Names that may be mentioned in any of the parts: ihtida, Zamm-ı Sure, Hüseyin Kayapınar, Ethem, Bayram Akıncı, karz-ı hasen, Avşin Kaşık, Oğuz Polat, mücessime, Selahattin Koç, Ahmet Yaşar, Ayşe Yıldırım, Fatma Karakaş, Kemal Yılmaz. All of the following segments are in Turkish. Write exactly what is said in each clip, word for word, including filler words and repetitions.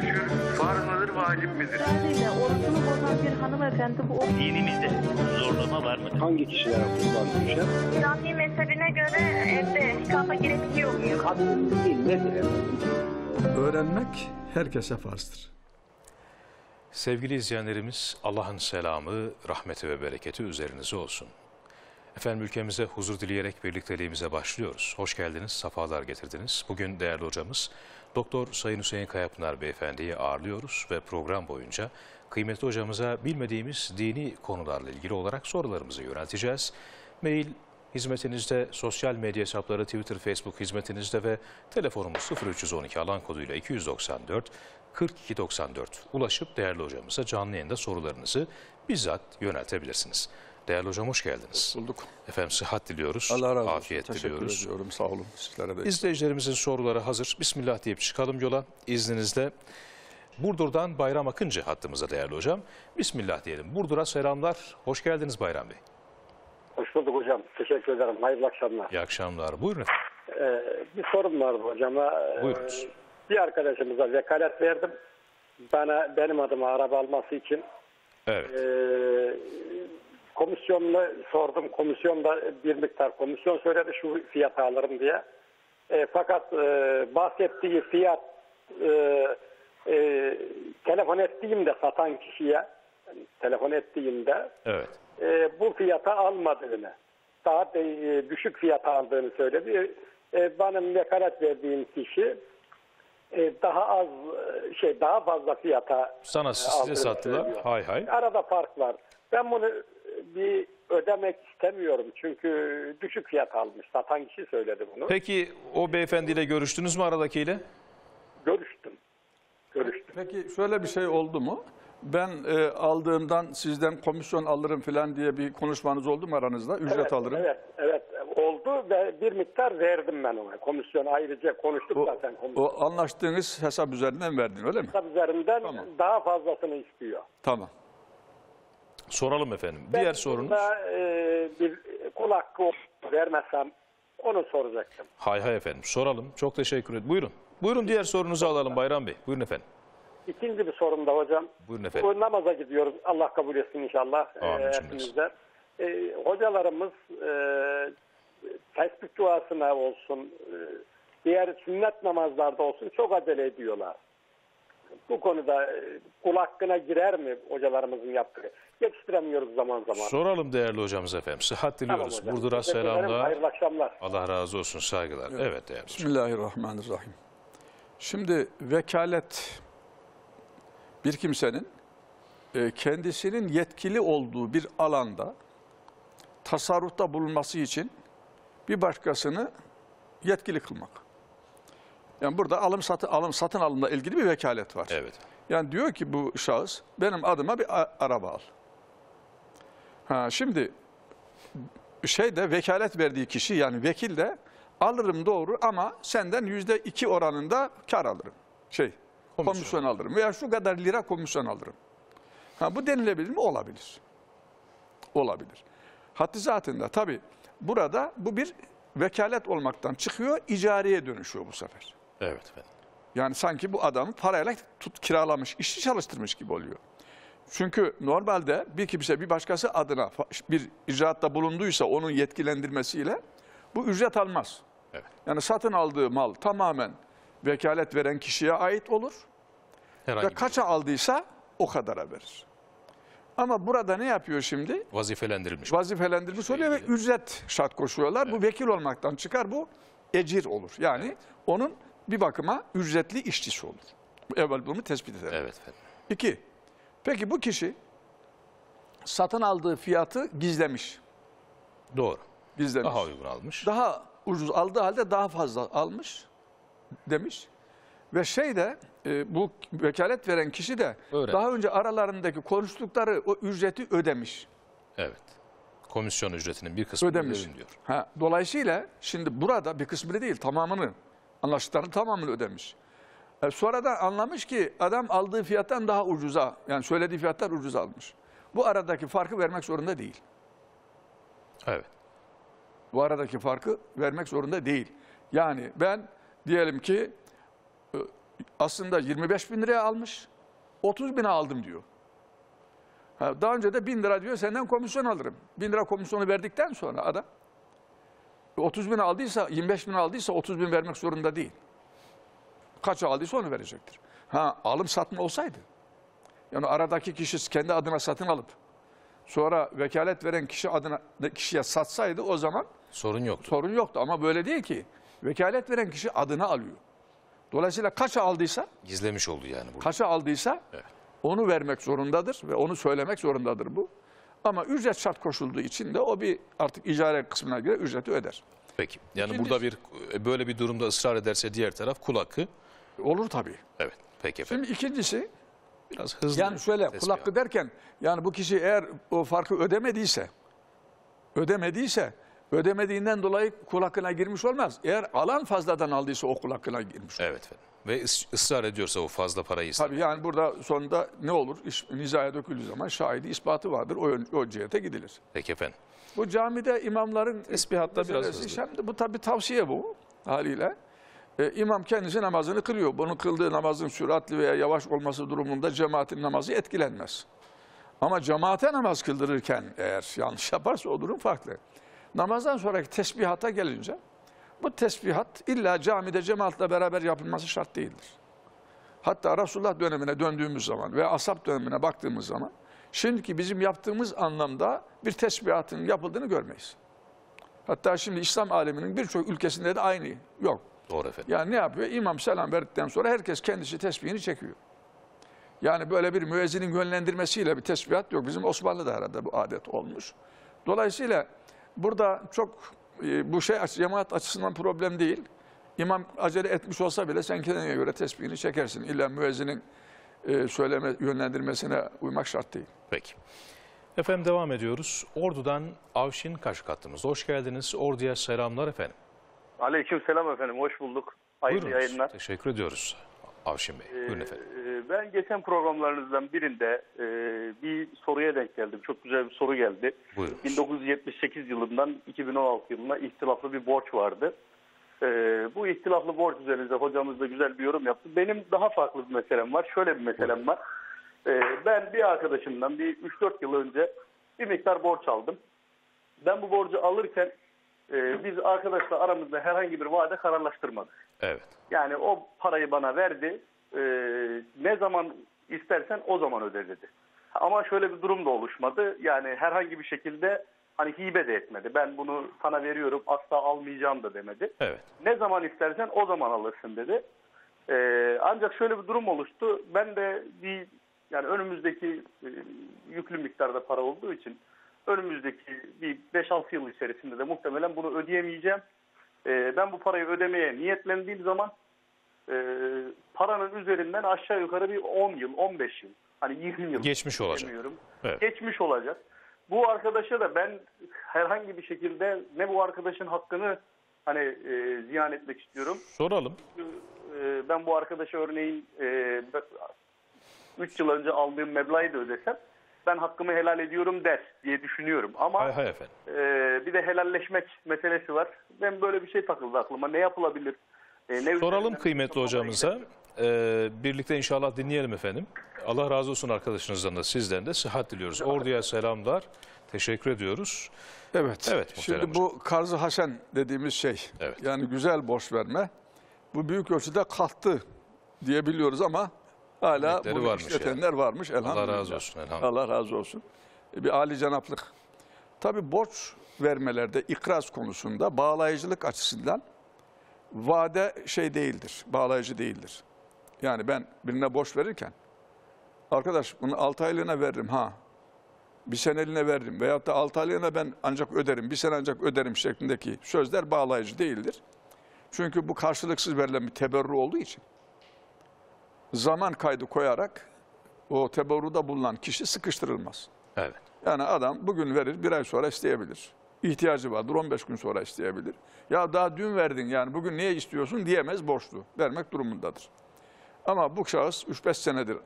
görüşü farz vacip midir? Orucunu bozan bir hanımefendi bu. Dinimizde zorlama var mı? Hangi kişiler kullanılacak? İslami mezhebine göre evde nikahla gerekiyor muyum? Kadın değil nedir? Öğrenmek herkese farzdır. Sevgili izleyenlerimiz, Allah'ın selamı, rahmeti ve bereketi üzerinize olsun. Efendim, ülkemize huzur dileyerek birlikteliğimize başlıyoruz. Hoş geldiniz, sefalar getirdiniz. Bugün değerli hocamız Doktor Sayın Hüseyin Kayapınar Beyefendi'yi ağırlıyoruz ve program boyunca kıymetli hocamıza bilmediğimiz dini konularla ilgili olarak sorularımızı yönelteceğiz. Mail hizmetinizde, sosyal medya hesapları Twitter, Facebook hizmetinizde ve telefonumuz sıfır üç on iki alan koduyla iki yüz doksan dört kırk iki doksan dört ulaşıp değerli hocamıza canlı yayında sorularınızı bizzat yöneltebilirsiniz. Değerli hocam, hoş geldiniz. Hoş bulduk. Efendim, sıhhat diliyoruz, Allah razı olsun. Afiyet Teşekkür diliyoruz. Teşekkür ediyorum, sağ olun. Sizlere de İzleyicilerimizin soruları hazır. Bismillah deyip çıkalım yola izninizle. Burdur'dan Bayram Akıncı hattımıza değerli hocam. Bismillah diyelim. Burdur'a selamlar. Hoş geldiniz Bayram Bey. Hoş bulduk hocam. Teşekkür ederim. Hayırlı akşamlar. İyi akşamlar. Buyurun efendim. Ee, bir sorum vardı hocama. Buyurunuz. Ee, bir arkadaşımıza vekalet verdim. Bana, benim adıma araba alması için. Evet. Ee, komisyonla sordum. Komisyon da bir miktar komisyon söyledi, şu fiyata alırım diye. E, fakat e, bahsettiği fiyat e, e, telefon ettiğimde satan kişiye telefon ettiğimde evet. e, bu fiyata almadığını, daha de, e, düşük fiyata aldığını söyledi. E, benim vekalet verdiğim kişi e, daha az şey daha fazla fiyata sana e, size sattılar. Söylüyor. Hay hay. Arada fark var. Ben bunu bir ödemek istemiyorum çünkü düşük fiyat almış. Satan kişi söyledi bunu. Peki o beyefendiyle görüştünüz mü, aradakiyle? Görüştüm. Görüştüm. Peki şöyle bir şey oldu mu? Ben e, aldığımdan sizden komisyon alırım falan diye bir konuşmanız oldu mu aranızda? Ücret evet, alırım. Evet, evet. Oldu ve bir miktar verdim ben ona. Komisyon ayrıca konuştuk o, zaten. Komisyon. O anlaştığınız hesap üzerinden verdin öyle mi? Hesap üzerinden tamam. Daha fazlasını istiyor. Tamam. Soralım efendim. Ben diğer sorunuz. Ben e, bir kul hakkı vermezsem onu soracaktım. Hay hay efendim, soralım. Çok teşekkür ederim. Buyurun. Buyurun diğer sorunuzu alalım Bayram Bey. Buyurun efendim. İkinci bir sorum da hocam. Buyurun efendim. Bu namaza gidiyoruz. Allah kabul etsin inşallah. Amin. E, hocalarımız e, tesbih duasına olsun, e, diğer sünnet namazlarda olsun çok acele ediyorlar. Bu konuda kul hakkına girer mi hocalarımızın yaptığı? Yetiştiremiyoruz zaman zaman. Soralım değerli hocamız efendim. Sıhhat diliyoruz. Tamam, Burdur'a selamlar. Hayırlı akşamlar. Allah razı olsun, saygılar. Evet, evet değerli. Bismillahirrahmanirrahim. Şimdi vekalet bir kimsenin kendisinin yetkili olduğu bir alanda tasarrufta bulunması için bir başkasını yetkili kılmak. Yani burada alım satı, alım satın alımla ilgili bir vekalet var. Evet. Yani diyor ki bu şahıs, benim adıma bir araba al. Ha, şimdi şeyde vekalet verdiği kişi, yani vekil de, alırım doğru ama senden yüzde iki oranında kar alırım. Şey, komisyon. komisyon alırım veya şu kadar lira komisyon alırım. Ha, bu denilebilir mi? Olabilir. Olabilir. Haddi zatında tabii burada bu bir vekalet olmaktan çıkıyor, icariye dönüşüyor bu sefer. Evet efendim. Yani sanki bu adamı parayla tut kiralamış, işçi çalıştırmış gibi oluyor. Çünkü normalde bir kimse bir başkası adına bir icraatta bulunduysa onun yetkilendirmesiyle bu ücret almaz. Evet. Yani satın aldığı mal tamamen vekalet veren kişiye ait olur. Herhangi ve kaça şey. aldıysa o kadara verir. Ama burada ne yapıyor şimdi? Vazifelendirilmiş. Vazifelendirilmiş oluyor ve ücret şart koşuyorlar. Evet. Bu vekil olmaktan çıkar, bu ecir olur. Yani evet. onun bir bakıma ücretli işçisi olur. Evvel bunu tespit edelim. Evet efendim. İki, peki bu kişi satın aldığı fiyatı gizlemiş. Doğru. Gizlemiş. Daha uygun almış. Daha ucuz aldığı halde daha fazla almış demiş. Ve şey de e, bu vekalet veren kişi de öyle. Daha önce aralarındaki konuştukları o ücreti ödemiş. Evet. Komisyon ücretinin bir kısmını ödemiş diyor. Ha, dolayısıyla şimdi burada bir kısmını değil, tamamını, anlaştıklarının tamamını ödemiş. E, sonra da anlamış ki adam aldığı fiyattan daha ucuza, yani söylediği fiyattan ucuz almış. Bu aradaki farkı vermek zorunda değil. Evet. Bu aradaki farkı vermek zorunda değil. Yani ben diyelim ki aslında yirmi beş bin liraya almış, otuz bine aldım diyor. Daha önce de bin lira diyor, senden komisyon alırım. bin lira komisyonu verdikten sonra adam otuz bin aldıysa, yirmi beş bin aldıysa otuz bin vermek zorunda değil. Kaç aldıysa onu verecektir. Ha, alım satma olsaydı, yani aradaki kişi kendi adına satın alıp sonra vekalet veren kişi adına kişiye satsaydı o zaman sorun yoktu. Sorun yoktu ama böyle değil ki. Vekalet veren kişi adına alıyor. Dolayısıyla kaça aldıysa gizlemiş oldu yani burada. Kaça aldıysa evet, onu vermek zorundadır ve onu söylemek zorundadır bu. Ama ücret şart koşulduğu için de o bir artık icare kısmına göre ücreti öder. Peki. Yani şimdi, burada bir böyle bir durumda ısrar ederse diğer taraf kul hakkı olur tabii. Evet. Peki efendim. Şimdi ikincisi biraz hızlı. Yani şöyle kul hakkı derken yani bu kişi eğer o farkı ödemediyse ödemediyse ödemediğinden dolayı kul hakkına girmiş olmaz. Eğer alan fazladan aldıysa o kul hakkına girmiş olur. Evet efendim. Ve ısrar ediyorsa o fazla parayı ister. Tabii yani burada sonunda ne olur? İş, nizaya döküldüğü zaman şahidi ispatı vardır. O, o cihete gidilir. Peki efendim. Bu camide imamların tesbihatta biraz hızlı. Hem bu tabii tavsiye bu haliyle. Ee, imam kendisi namazını kılıyor. Bunun kıldığı namazın süratli veya yavaş olması durumunda cemaatin namazı etkilenmez. Ama cemaate namaz kıldırırken eğer yanlış yaparsa o durum farklı. Namazdan sonraki tesbihata gelince bu tesbihat illa camide cemaatle beraber yapılması şart değildir. Hatta Resulullah dönemine döndüğümüz zaman ve ashab dönemine baktığımız zaman şimdiki bizim yaptığımız anlamda bir tesbihatın yapıldığını görmeyiz. Hatta şimdi İslam aleminin birçok ülkesinde de aynı yok. Doğru efendim. Yani ne yapıyor? İmam selam verdikten sonra herkes kendisi tesbihini çekiyor. Yani böyle bir müezzinin yönlendirmesiyle bir tesbihat yok. Bizim Osmanlı'da herhalde bu adet olmuş. Dolayısıyla burada çok e, bu şey cemaat açısından problem değil. İmam acele etmiş olsa bile sen kendine göre tesbihini çekersin. İlla müezzinin e, söyleme yönlendirmesine uymak şart değil. Peki. Efendim devam ediyoruz. Ordu'dan Avşin Kaşık hattımızda. Hoş geldiniz. Ordu'ya selamlar efendim. Aleyküm selam efendim. Hoş bulduk. Hayırlı yayınlar. Teşekkür ediyoruz Avşin Bey. Ee, Buyurun efendim. E, ben geçen programlarınızdan birinde e, bir soruya denk geldim. Çok güzel bir soru geldi. Buyurun. bin dokuz yüz yetmiş sekiz yılından iki bin on altı yılına ihtilaflı bir borç vardı. E, bu ihtilaflı borç üzerinde hocamız da güzel bir yorum yaptı. Benim daha farklı bir meselem var. Şöyle bir meselem Buyurun. var. E, ben bir arkadaşımdan bir üç dört yıl önce bir miktar borç aldım. Ben bu borcu alırken Ee, biz arkadaşla aramızda herhangi bir vade kararlaştırmadık. Evet. Yani o parayı bana verdi. E, ne zaman istersen o zaman öde dedi. Ama şöyle bir durum da oluşmadı. Yani herhangi bir şekilde hani hibe de etmedi. Ben bunu sana veriyorum asla almayacağım da demedi. Evet. Ne zaman istersen o zaman alırsın dedi. E, ancak şöyle bir durum oluştu. Ben de bir yani önümüzdeki e, yüklü miktarda para olduğu için önümüzdeki bir beş altı yıl içerisinde de muhtemelen bunu ödeyemeyeceğim. Ee, ben bu parayı ödemeye niyetlendiğim zaman e, paranın üzerinden aşağı yukarı bir on yıl, on beş yıl, hani yirmi yıl geçmiş olacak. Evet. Geçmiş olacak. Bu arkadaşa da ben herhangi bir şekilde ne bu arkadaşın hakkını hani e, ziyan etmek istiyorum. Soralım. E, ben bu arkadaşa örneğin e, üç yıl önce aldığım meblağı da ödesem ben hakkımı helal ediyorum der diye düşünüyorum. Ama hay hay efendim. E, bir de helalleşmek meselesi var. Ben böyle bir şey takıldı aklıma. Ne yapılabilir? E, ne soralım kıymetli hocamıza. E, birlikte inşallah dinleyelim efendim. Allah razı olsun arkadaşınızdan da sizden de sıhhat diliyoruz. Evet. Ordu'ya selamlar. Teşekkür ediyoruz. Evet. Evet. Şimdi bu karz-ı hasen dediğimiz şey. Evet. Yani güzel borç verme. Bu büyük ölçüde kalktı diyebiliyoruz ama hala bu işletenler yani varmış. Elhamdülillah. Allah razı olsun. Elhamdülillah. Allah razı olsun. Bir âlicenaplık. Tabii borç vermelerde ikraz konusunda bağlayıcılık açısından vade şey değildir. Bağlayıcı değildir. Yani ben birine borç verirken arkadaş bunu altı aylığına veririm ha. Bir seneliğine veririm veyahut da altı aylığına ben ancak öderim. Bir sene ancak öderim şeklindeki sözler bağlayıcı değildir. Çünkü bu karşılıksız verilen bir teberrü olduğu için zaman kaydı koyarak o teberruda bulunan kişi sıkıştırılmaz. Evet. Yani adam bugün verir, bir ay sonra isteyebilir. İhtiyacı vardır, on beş gün sonra isteyebilir. Ya daha dün verdin yani bugün niye istiyorsun diyemez, borçlu. Vermek durumundadır. Ama bu şahıs üç beş senedir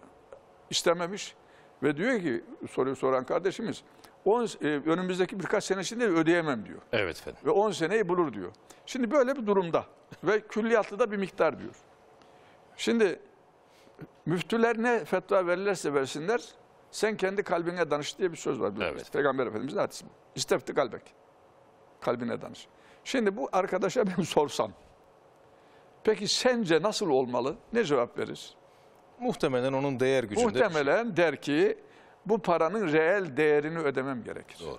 istememiş ve diyor ki, soruyu soran kardeşimiz, on, e, önümüzdeki birkaç sene içinde ödeyemem diyor. Evet efendim. Ve on seneyi bulur diyor. Şimdi böyle bir durumda ve külliyatlı da bir miktar diyor. Şimdi müftüler ne fetva verirlerse versinler, sen kendi kalbine danış diye bir söz var. Evet. Peygamber Efendimiz'in hadisi bu. İstefti kalbek. Kalbine danış. Şimdi bu arkadaşa ben sorsam, peki sence nasıl olmalı? Ne cevap verir? Muhtemelen onun değer gücünde. Muhtemelen şey. der ki, bu paranın reel değerini ödemem gerekir. Doğru.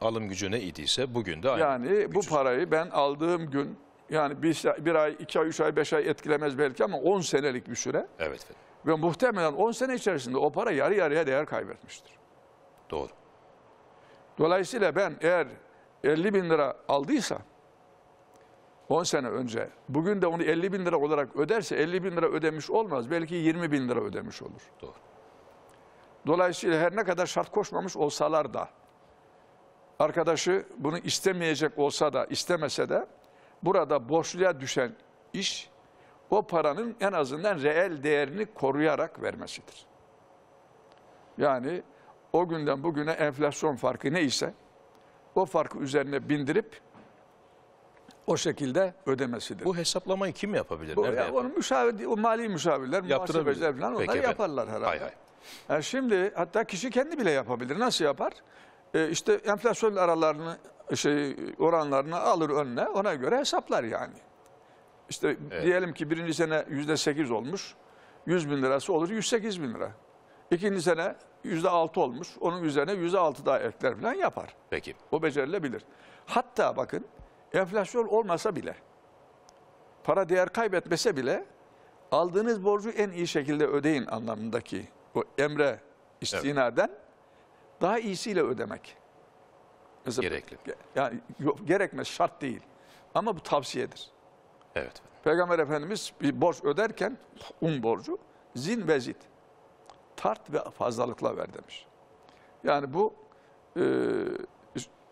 Alım gücü ne idiyse bugün de aynı. Yani gücüsü. Bu parayı ben aldığım gün, yani bir, bir ay, iki ay, üç ay, beş ay etkilemez belki ama on senelik bir süre. Evet efendim. Ve muhtemelen on sene içerisinde o para yarı yarıya değer kaybetmiştir. Doğru. Dolayısıyla ben eğer elli bin lira aldıysa, on sene önce, bugün de onu elli bin lira olarak öderse elli bin lira ödemiş olmaz. Belki yirmi bin lira ödemiş olur. Doğru. Dolayısıyla her ne kadar şart koşmamış olsalar da, arkadaşı bunu istemeyecek olsa da, istemese de, burada borçluya düşen iş, o paranın en azından reel değerini koruyarak vermesidir. Yani o günden bugüne enflasyon farkı neyse, o farkı üzerine bindirip, o şekilde ödemesidir. Bu hesaplamayı kim yapabilir? Bu, nerede ya, onu müşavir, o mali müşavirler, muhasebeciler falan onlar yaparlar herhalde. Hay hay. Yani şimdi hatta kişi kendi bile yapabilir. Nasıl yapar? Ee, işte enflasyon aralarını, şey, oranlarını alır önüne, ona göre hesaplar yani. İşte evet. diyelim ki birinci sene yüzde sekiz olmuş, yüz bin lirası olur yüz sekiz bin lira. İkinci sene yüzde altı olmuş, onun üzerine yüzde altı daha ekler falan yapar. Peki. O becerilebilir. Hatta bakın. Enflasyon olmasa bile, para değer kaybetmese bile aldığınız borcu en iyi şekilde ödeyin anlamındaki o emre istinaden evet. daha iyisiyle ödemek. Mesela, gerekli. Yani yok, gerekmez, şart değil. Ama bu tavsiyedir. Evet. Peygamber Efendimiz bir borç öderken, um borcu, zin ve zid, tart ve fazlalıkla ver demiş. Yani bu e,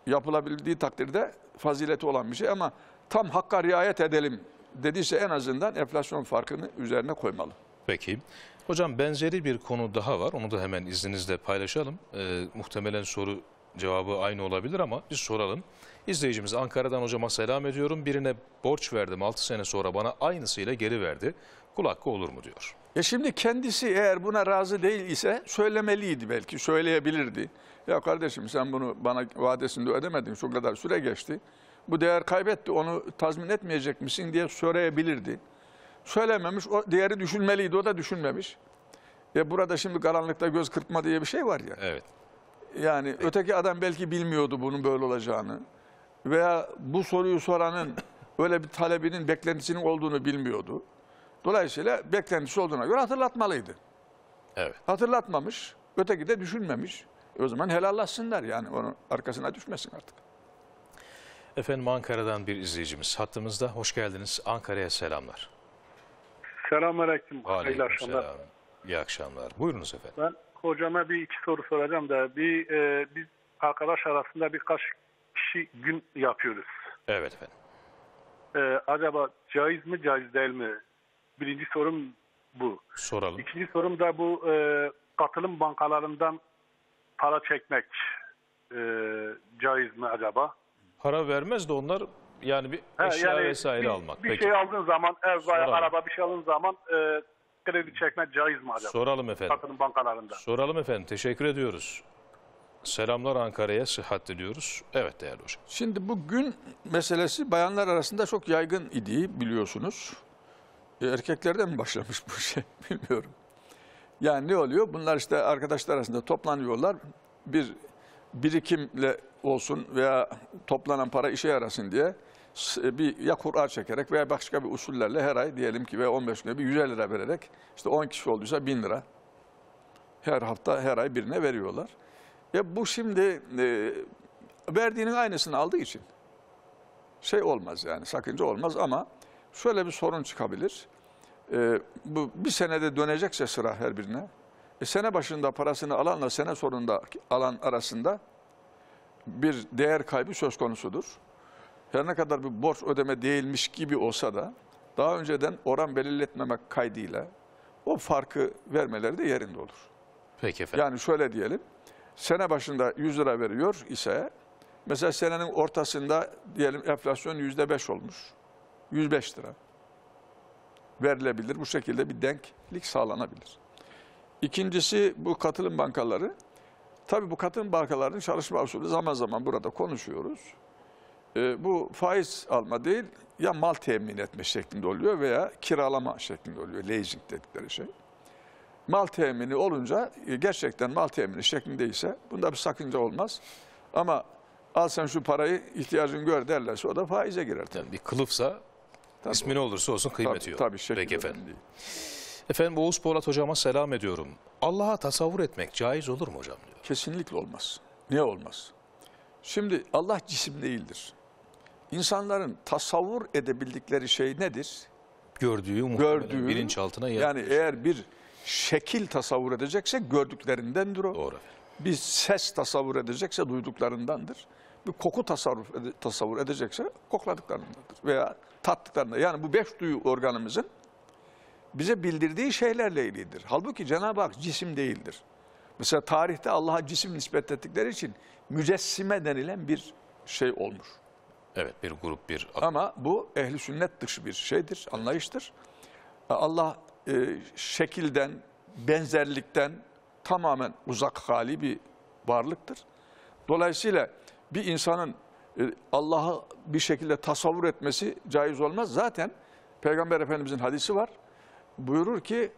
yapılabildiği takdirde fazileti olan bir şey ama tam hakka riayet edelim dediyse en azından enflasyon farkını üzerine koymalı. Peki. Hocam benzeri bir konu daha var. Onu da hemen izninizle paylaşalım. Ee, muhtemelen soru cevabı aynı olabilir ama biz soralım. İzleyicimiz Ankara'dan hocama selam ediyorum. Birine borç verdim altı sene sonra bana aynısıyla geri verdi. Kul hakkı olur mu diyor. E şimdi kendisi eğer buna razı değil ise söylemeliydi belki, söyleyebilirdi. Ya kardeşim sen bunu bana vadesinde ödemedin, şu kadar süre geçti. Bu değer kaybetti, onu tazmin etmeyecek misin diye söyleyebilirdi. Söylememiş, o değeri düşünmeliydi, o da düşünmemiş. Ya burada şimdi karanlıkta göz kırpma diye bir şey var ya. Evet. Yani evet. öteki adam belki bilmiyordu bunun böyle olacağını. Veya bu soruyu soranın öyle bir talebinin, beklentisinin olduğunu bilmiyordu. Dolayısıyla beklentisi olduğuna göre hatırlatmalıydı. Evet. Hatırlatmamış, öteki de düşünmemiş. O zaman helallaşsınlar yani, onun arkasına düşmesin artık. Efendim Ankara'dan bir izleyicimiz hattımızda. Hoş geldiniz. Ankara'ya selamlar. Selamünaleyküm. Hayırlı akşamlar. Selam. İyi akşamlar. Buyurunuz efendim. Ben hocama bir iki soru soracağım da bir e, biz arkadaş arasında birkaç kişi gün yapıyoruz. Evet efendim. E, acaba caiz mi caiz değil mi? Birinci sorum bu. Soralım. İkinci sorum da bu e, katılım bankalarından para çekmek e, caiz mi acaba? Para vermez de onlar yani bir He, eşya yani vesaire bir, almak. Bir Peki. şey aldığın zaman, ev veya araba bir şey aldığın zaman e, kredi çekmek caiz mi acaba? Soralım efendim. Katılım bankalarında. Soralım efendim. Teşekkür ediyoruz. Selamlar Ankara'ya, sıhhat diliyoruz. Evet değerli hocam. Şimdi bu gün meselesi bayanlar arasında çok yaygın idi biliyorsunuz. E, erkeklerde mi başlamış bu şey bilmiyorum. Yani ne oluyor? Bunlar işte arkadaşlar arasında toplanıyorlar. Bir birikimle olsun veya toplanan para işe yarasın diye bir ya kura çekerek veya başka bir usullerle her ay diyelim ki veya on beş güne bir yüz elli lira vererek işte on kişi olduysa bin lira her hafta her ay birine veriyorlar. E bu şimdi e, verdiğinin aynısını aldığı için şey olmaz yani sakınca olmaz ama şöyle bir sorun çıkabilir. Ee, bu bir senede dönecekse sıra her birine, e, sene başında parasını alanla sene sonunda alan arasında bir değer kaybı söz konusudur. Her ne kadar bir borç ödeme değilmiş gibi olsa da daha önceden oran belirletmemek kaydıyla o farkı vermeleri de yerinde olur. Peki efendim. Yani şöyle diyelim, sene başında yüz lira veriyor ise mesela senenin ortasında diyelim enflasyon yüzde beş olmuş, yüz beş lira. verilebilir. Bu şekilde bir denklik sağlanabilir. İkincisi bu katılım bankaları. Tabii bu katılım bankalarının çalışma usulü zaman zaman burada konuşuyoruz. E, bu faiz alma değil, ya mal temin etme şeklinde oluyor veya kiralama şeklinde oluyor. Leasing dedikleri şey. Mal temini olunca, gerçekten mal temini şeklindeyse bunda bir sakınca olmaz. Ama al sen şu parayı ihtiyacın gör derlerse o da faize girer. Yani bir kılıfsa tabii, ismi ne olursa olsun kıymeti yok. Tabii, tabii, peki efendim. Değil. Efendim Oğuz Polat hocama selam ediyorum. Allah'a tasavvur etmek caiz olur mu hocam? Diyor. Kesinlikle olmaz. Niye olmaz? Şimdi Allah cisim değildir. İnsanların tasavvur edebildikleri şey nedir? Gördüğü, Gördüğü bilinçaltına yer. Yani eğer bir şekil tasavvur edecekse gördüklerindendir o. Doğru. Bir ses tasavvur edecekse duyduklarındandır. Bir koku tasavvur, ede tasavvur edecekse kokladıklarındandır. Veya tattıklarından. Yani bu beş duyu organımızın bize bildirdiği şeylerle ilgilidir. Halbuki Cenab-ı Hak cisim değildir. Mesela tarihte Allah'a cisim nispet ettikleri için mücessime denilen bir şey olmuş. Evet, bir grup, bir... Ama bu ehli sünnet dışı bir şeydir, anlayıştır. Allah e, şekilden, benzerlikten tamamen uzak hali bir varlıktır. Dolayısıyla bir insanın e, Allah'ı bir şekilde tasavvur etmesi caiz olmaz. Zaten Peygamber Efendimizin hadisi var. Buyurur ki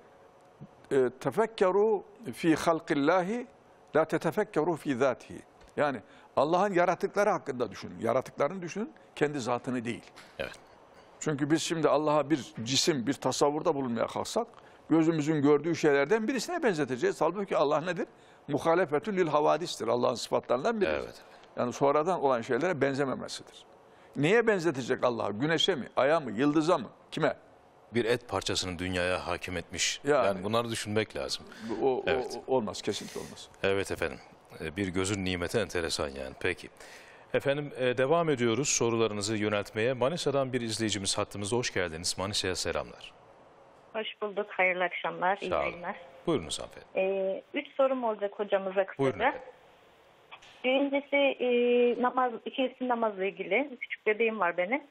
tefekkeru fi halkillahi la tetefekkeru fi zatihi. Yani Allah'ın yaratıkları hakkında düşünün. Yaratıklarını düşünün, kendi zatını değil. Evet. Çünkü biz şimdi Allah'a bir cisim, bir tasavvurda bulunmaya kalksak gözümüzün gördüğü şeylerden birisine benzeteceğiz. Halbuki Allah nedir? Muhalefetül lil havadistir. Allah'ın sıfatlarından biridir. Evet. Yani sonradan olan şeylere benzememesidir. Niye benzetecek Allah'a? Güneşe mi, aya mı, yıldıza mı, kime? Bir et parçasını dünyaya hakim etmiş. Yani, yani bunları düşünmek lazım. O, evet. o, olmaz, kesinlikle olmaz. Evet efendim. Bir gözün nimeti enteresan yani. Peki. Efendim devam ediyoruz sorularınızı yöneltmeye. Manisa'dan bir izleyicimiz hattımızda. Hoş geldiniz. Manisa'ya selamlar. Hoş bulduk. Hayırlı akşamlar. İyi yayınlar. Buyurunuz hanımefendi. Ee, üç sorum olacak hocamıza kısaca. Birincisi e, namaz, ikincisi namazla ilgili. Küçük bebeğim var benim.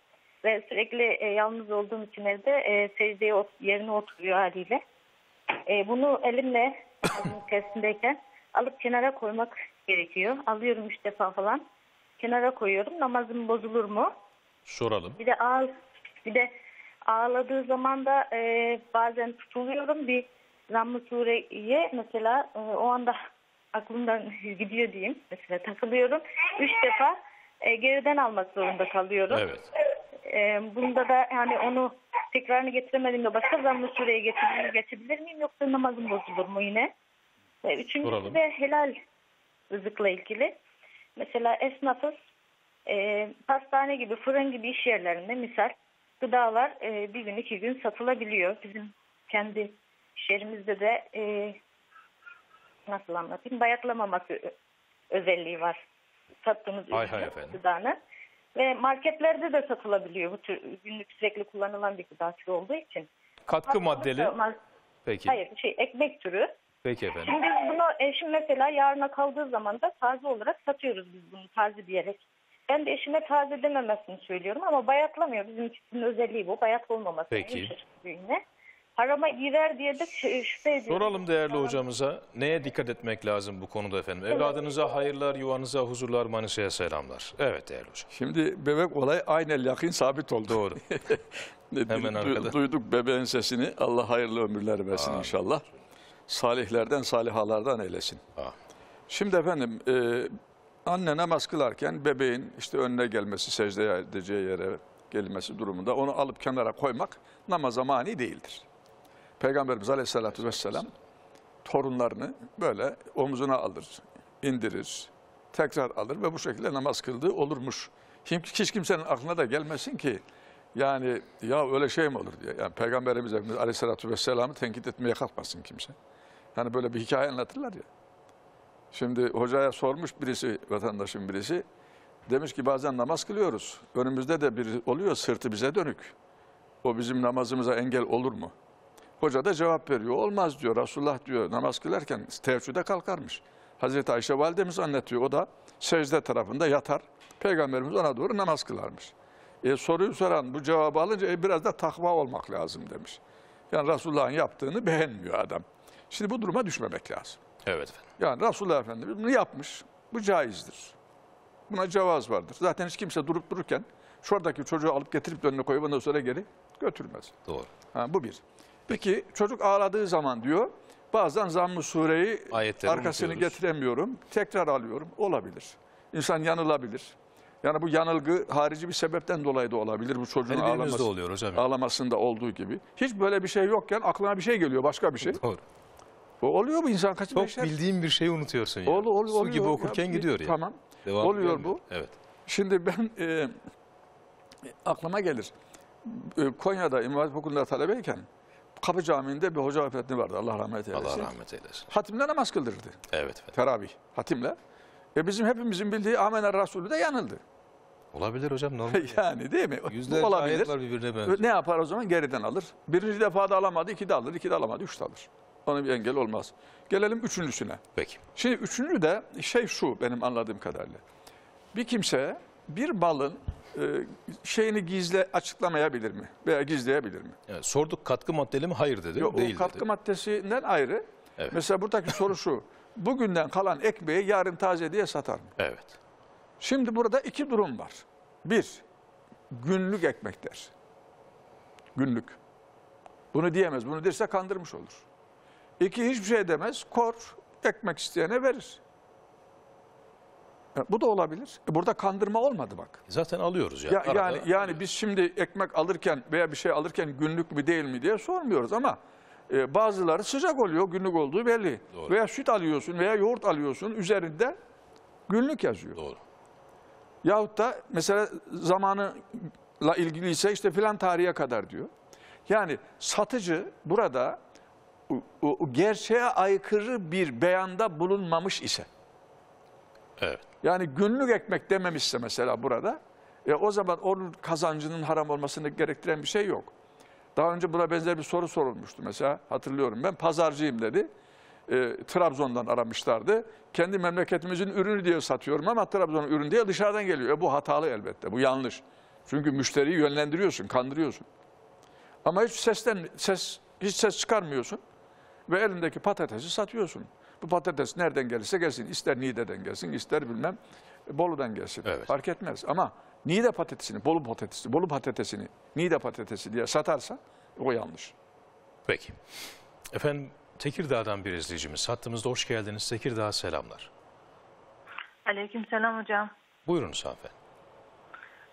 Ve sürekli e, yalnız olduğum için evde e, secdeye ot yerine oturuyor haliyle. E, bunu elimle içerisindeyken alıp kenara koymak gerekiyor. Alıyorum üç defa falan. Kenara koyuyorum. Namazım bozulur mu? Soralım. Bir de, ağ bir de ağladığı zaman da e, bazen tutuluyorum. Bir Zamm-ı Sure'ye mesela e, o anda aklımdan gidiyor diyeyim. Mesela takılıyorum. Üç defa e, geriden almak zorunda kalıyorum. Evet. Bunda da yani onu tekrarını getiremediğimde başka Zamm-ı Sure'ye geçebilir, geçebilir miyim yoksa namazım bozulur mu yine? Üçüncüsü Soralım. De helal rızıkla ilgili. Mesela esnafız, e, pastane gibi, fırın gibi iş yerlerinde misal gıdalar e, bir gün iki gün satılabiliyor. Bizim kendi iş yerimizde de e, nasıl anlatayım, bayatlamaması özelliği var sattığımız ürünün gıdanın. Ve marketlerde de satılabiliyor bu tür günlük sürekli kullanılan bir gıda türü olduğu için. Katkı Hatta maddeli. Da, Peki. Hayır, şey ekmek türü. Peki efendim. Şimdi biz bunu eşim mesela yarına kaldığı zaman da taze olarak satıyoruz biz bunu taze diyerek. Ben de eşime taze dememesini söylüyorum ama bayatlamıyor. Bizim için özelliği bu. Bayat olmaması. Peki. Harama girer diye de şüphe ediyorum. Soralım değerli tamam. hocamıza. Neye dikkat etmek lazım bu konuda efendim? Evet. Evladınıza hayırlar, yuvanıza huzurlar, Manisa'ya selamlar. Evet değerli hocam. Şimdi bebek olayı aynel yakin sabit oldu. Doğru. Hemen arkada. Duyduk bebeğin sesini. Allah hayırlı ömürler versin Aa, inşallah. Salihlerden, salihalardan eylesin. Aa. Şimdi efendim e, anne namaz kılarken bebeğin işte önüne gelmesi, secdeye edeceği yere gelmesi durumunda onu alıp kenara koymak namaza mani değildir. Peygamberimiz Aleyhisselatü Vesselam torunlarını böyle omzuna alır, indirir, tekrar alır ve bu şekilde namaz kıldığı olurmuş. Hiç kimsenin aklına da gelmesin ki yani ya öyle şey mi olur diye. Yani Peygamberimiz Aleyhisselatü Vesselam'ı tenkit etmeye kalkmasın kimse. Yani böyle bir hikaye anlatırlar ya. Şimdi hocaya sormuş birisi, vatandaşın birisi. Demiş ki bazen namaz kılıyoruz. Önümüzde de biri oluyor sırtı bize dönük. O bizim namazımıza engel olur mu? Hoca da cevap veriyor. Olmaz diyor. Resulullah diyor namaz kılarken teheccüde kalkarmış. Hazreti Ayşe validemiz anlatıyor. O da secde tarafında yatar. Peygamberimiz ona doğru namaz kılarmış. E, soruyu soran bu cevabı alınca e, biraz da takva olmak lazım demiş. Yani Resulullah'ın yaptığını beğenmiyor adam. Şimdi bu duruma düşmemek lazım. Evet efendim. Yani Resulullah Efendimiz bunu yapmış. Bu caizdir. Buna cevaz vardır. Zaten hiç kimse durup dururken şuradaki çocuğu alıp getirip önüne koyup ondan sonra geri götürmez. Doğru. Ha, bu bir. Peki çocuk ağladığı zaman diyor, bazen zamm-ı sureyi ayetleri arkasını getiremiyorum, tekrar alıyorum. Olabilir. İnsan yanılabilir. Yani bu yanılgı harici bir sebepten dolayı da olabilir. Bu çocuğun ağlaması, oluyor hocam. ağlamasında olduğu gibi. Hiç böyle bir şey yokken aklına bir şey geliyor, başka bir şey. Doğru. O oluyor bu insan kaçı beşler. Çok bildiğim bir şeyi unutuyorsun ya. Ol, ol, Su oluyor, gibi okurken ya, gidiyor ya. Tamam. Devam oluyor bu. Evet. Şimdi ben e, aklıma gelir. E, Konya'da İmam Hatip Okulu'nda talebeyken Kapı Camii'nde bir hoca efendi vardı. Allah rahmet eylesin. Allah rahmet eylesin. Hatimle namaz kıldırırdı. Evet. Efendim. Teravih. Hatimle. E bizim hepimizin bildiği Amener Rasulü de yanıldı. Olabilir hocam, normal. Yani değil mi? Yüzlerce ayetler birbirine benziyor. Ne yapar o zaman? Geriden alır. Birinci defada alamadı, iki de alır, iki de alamadı, üç de alır. Ona bir engel olmaz. Gelelim üçüncüsüne. Peki. Şimdi üçüncü de şey şu benim anladığım kadarıyla. Bir kimse bir balın e, şeyini gizle açıklamayabilir mi? Veya gizleyebilir mi? Yani sorduk, katkı maddeli mi? Hayır dedi. Yok, değil o katkı dedi. Maddesinden ayrı. Evet. Mesela buradaki soru şu. Bugünden kalan ekmeği yarın taze diye satar mı? Evet. Şimdi burada iki durum var. Bir, günlük ekmek der. Günlük. Bunu diyemez. Bunu derse kandırmış olur. İki, hiçbir şey demez. Kor, ekmek isteyene verir. Yani bu da olabilir. E burada kandırma olmadı bak. Zaten alıyoruz ya. ya yani alıyoruz. Yani biz şimdi ekmek alırken veya bir şey alırken günlük mü değil mi diye sormuyoruz ama e, bazıları sıcak oluyor, günlük olduğu belli. Doğru. Veya süt alıyorsun veya yoğurt alıyorsun, üzerinde günlük yazıyor. Doğru. Yahut da mesela zamanıyla ilgiliyse işte filan tarihe kadar diyor. Yani satıcı burada O, o, o gerçeğe aykırı bir beyanda bulunmamış ise, evet. Yani günlük ekmek dememişse mesela burada, e, o zaman onun kazancının haram olmasını gerektiren bir şey yok. Daha önce buna benzer bir soru sorulmuştu mesela, hatırlıyorum ben, pazarcıyım dedi, e, Trabzon'dan aramışlardı, kendi memleketimizin ürünü diye satıyorum ama Trabzon'un ürünü diye dışarıdan geliyor. E, bu hatalı elbette, bu yanlış, çünkü müşteriyi yönlendiriyorsun, kandırıyorsun ama hiç sesten ses hiç ses çıkarmıyorsun. Ve elindeki patatesi satıyorsun. Bu patates nereden gelirse gelsin. İster Niğde'den gelsin, ister bilmem Bolu'dan gelsin. Evet. Fark etmez. Ama Niğde patatesini, Bolu patatesini, Bolu patatesini, Niğde patatesi diye satarsa o yanlış. Peki. Efendim, Tekirdağ'dan bir izleyicimiz. Hattımızda, hoş geldiniz. Tekirdağ'a selamlar. Aleykümselam hocam. Buyurunuz hanımefendi.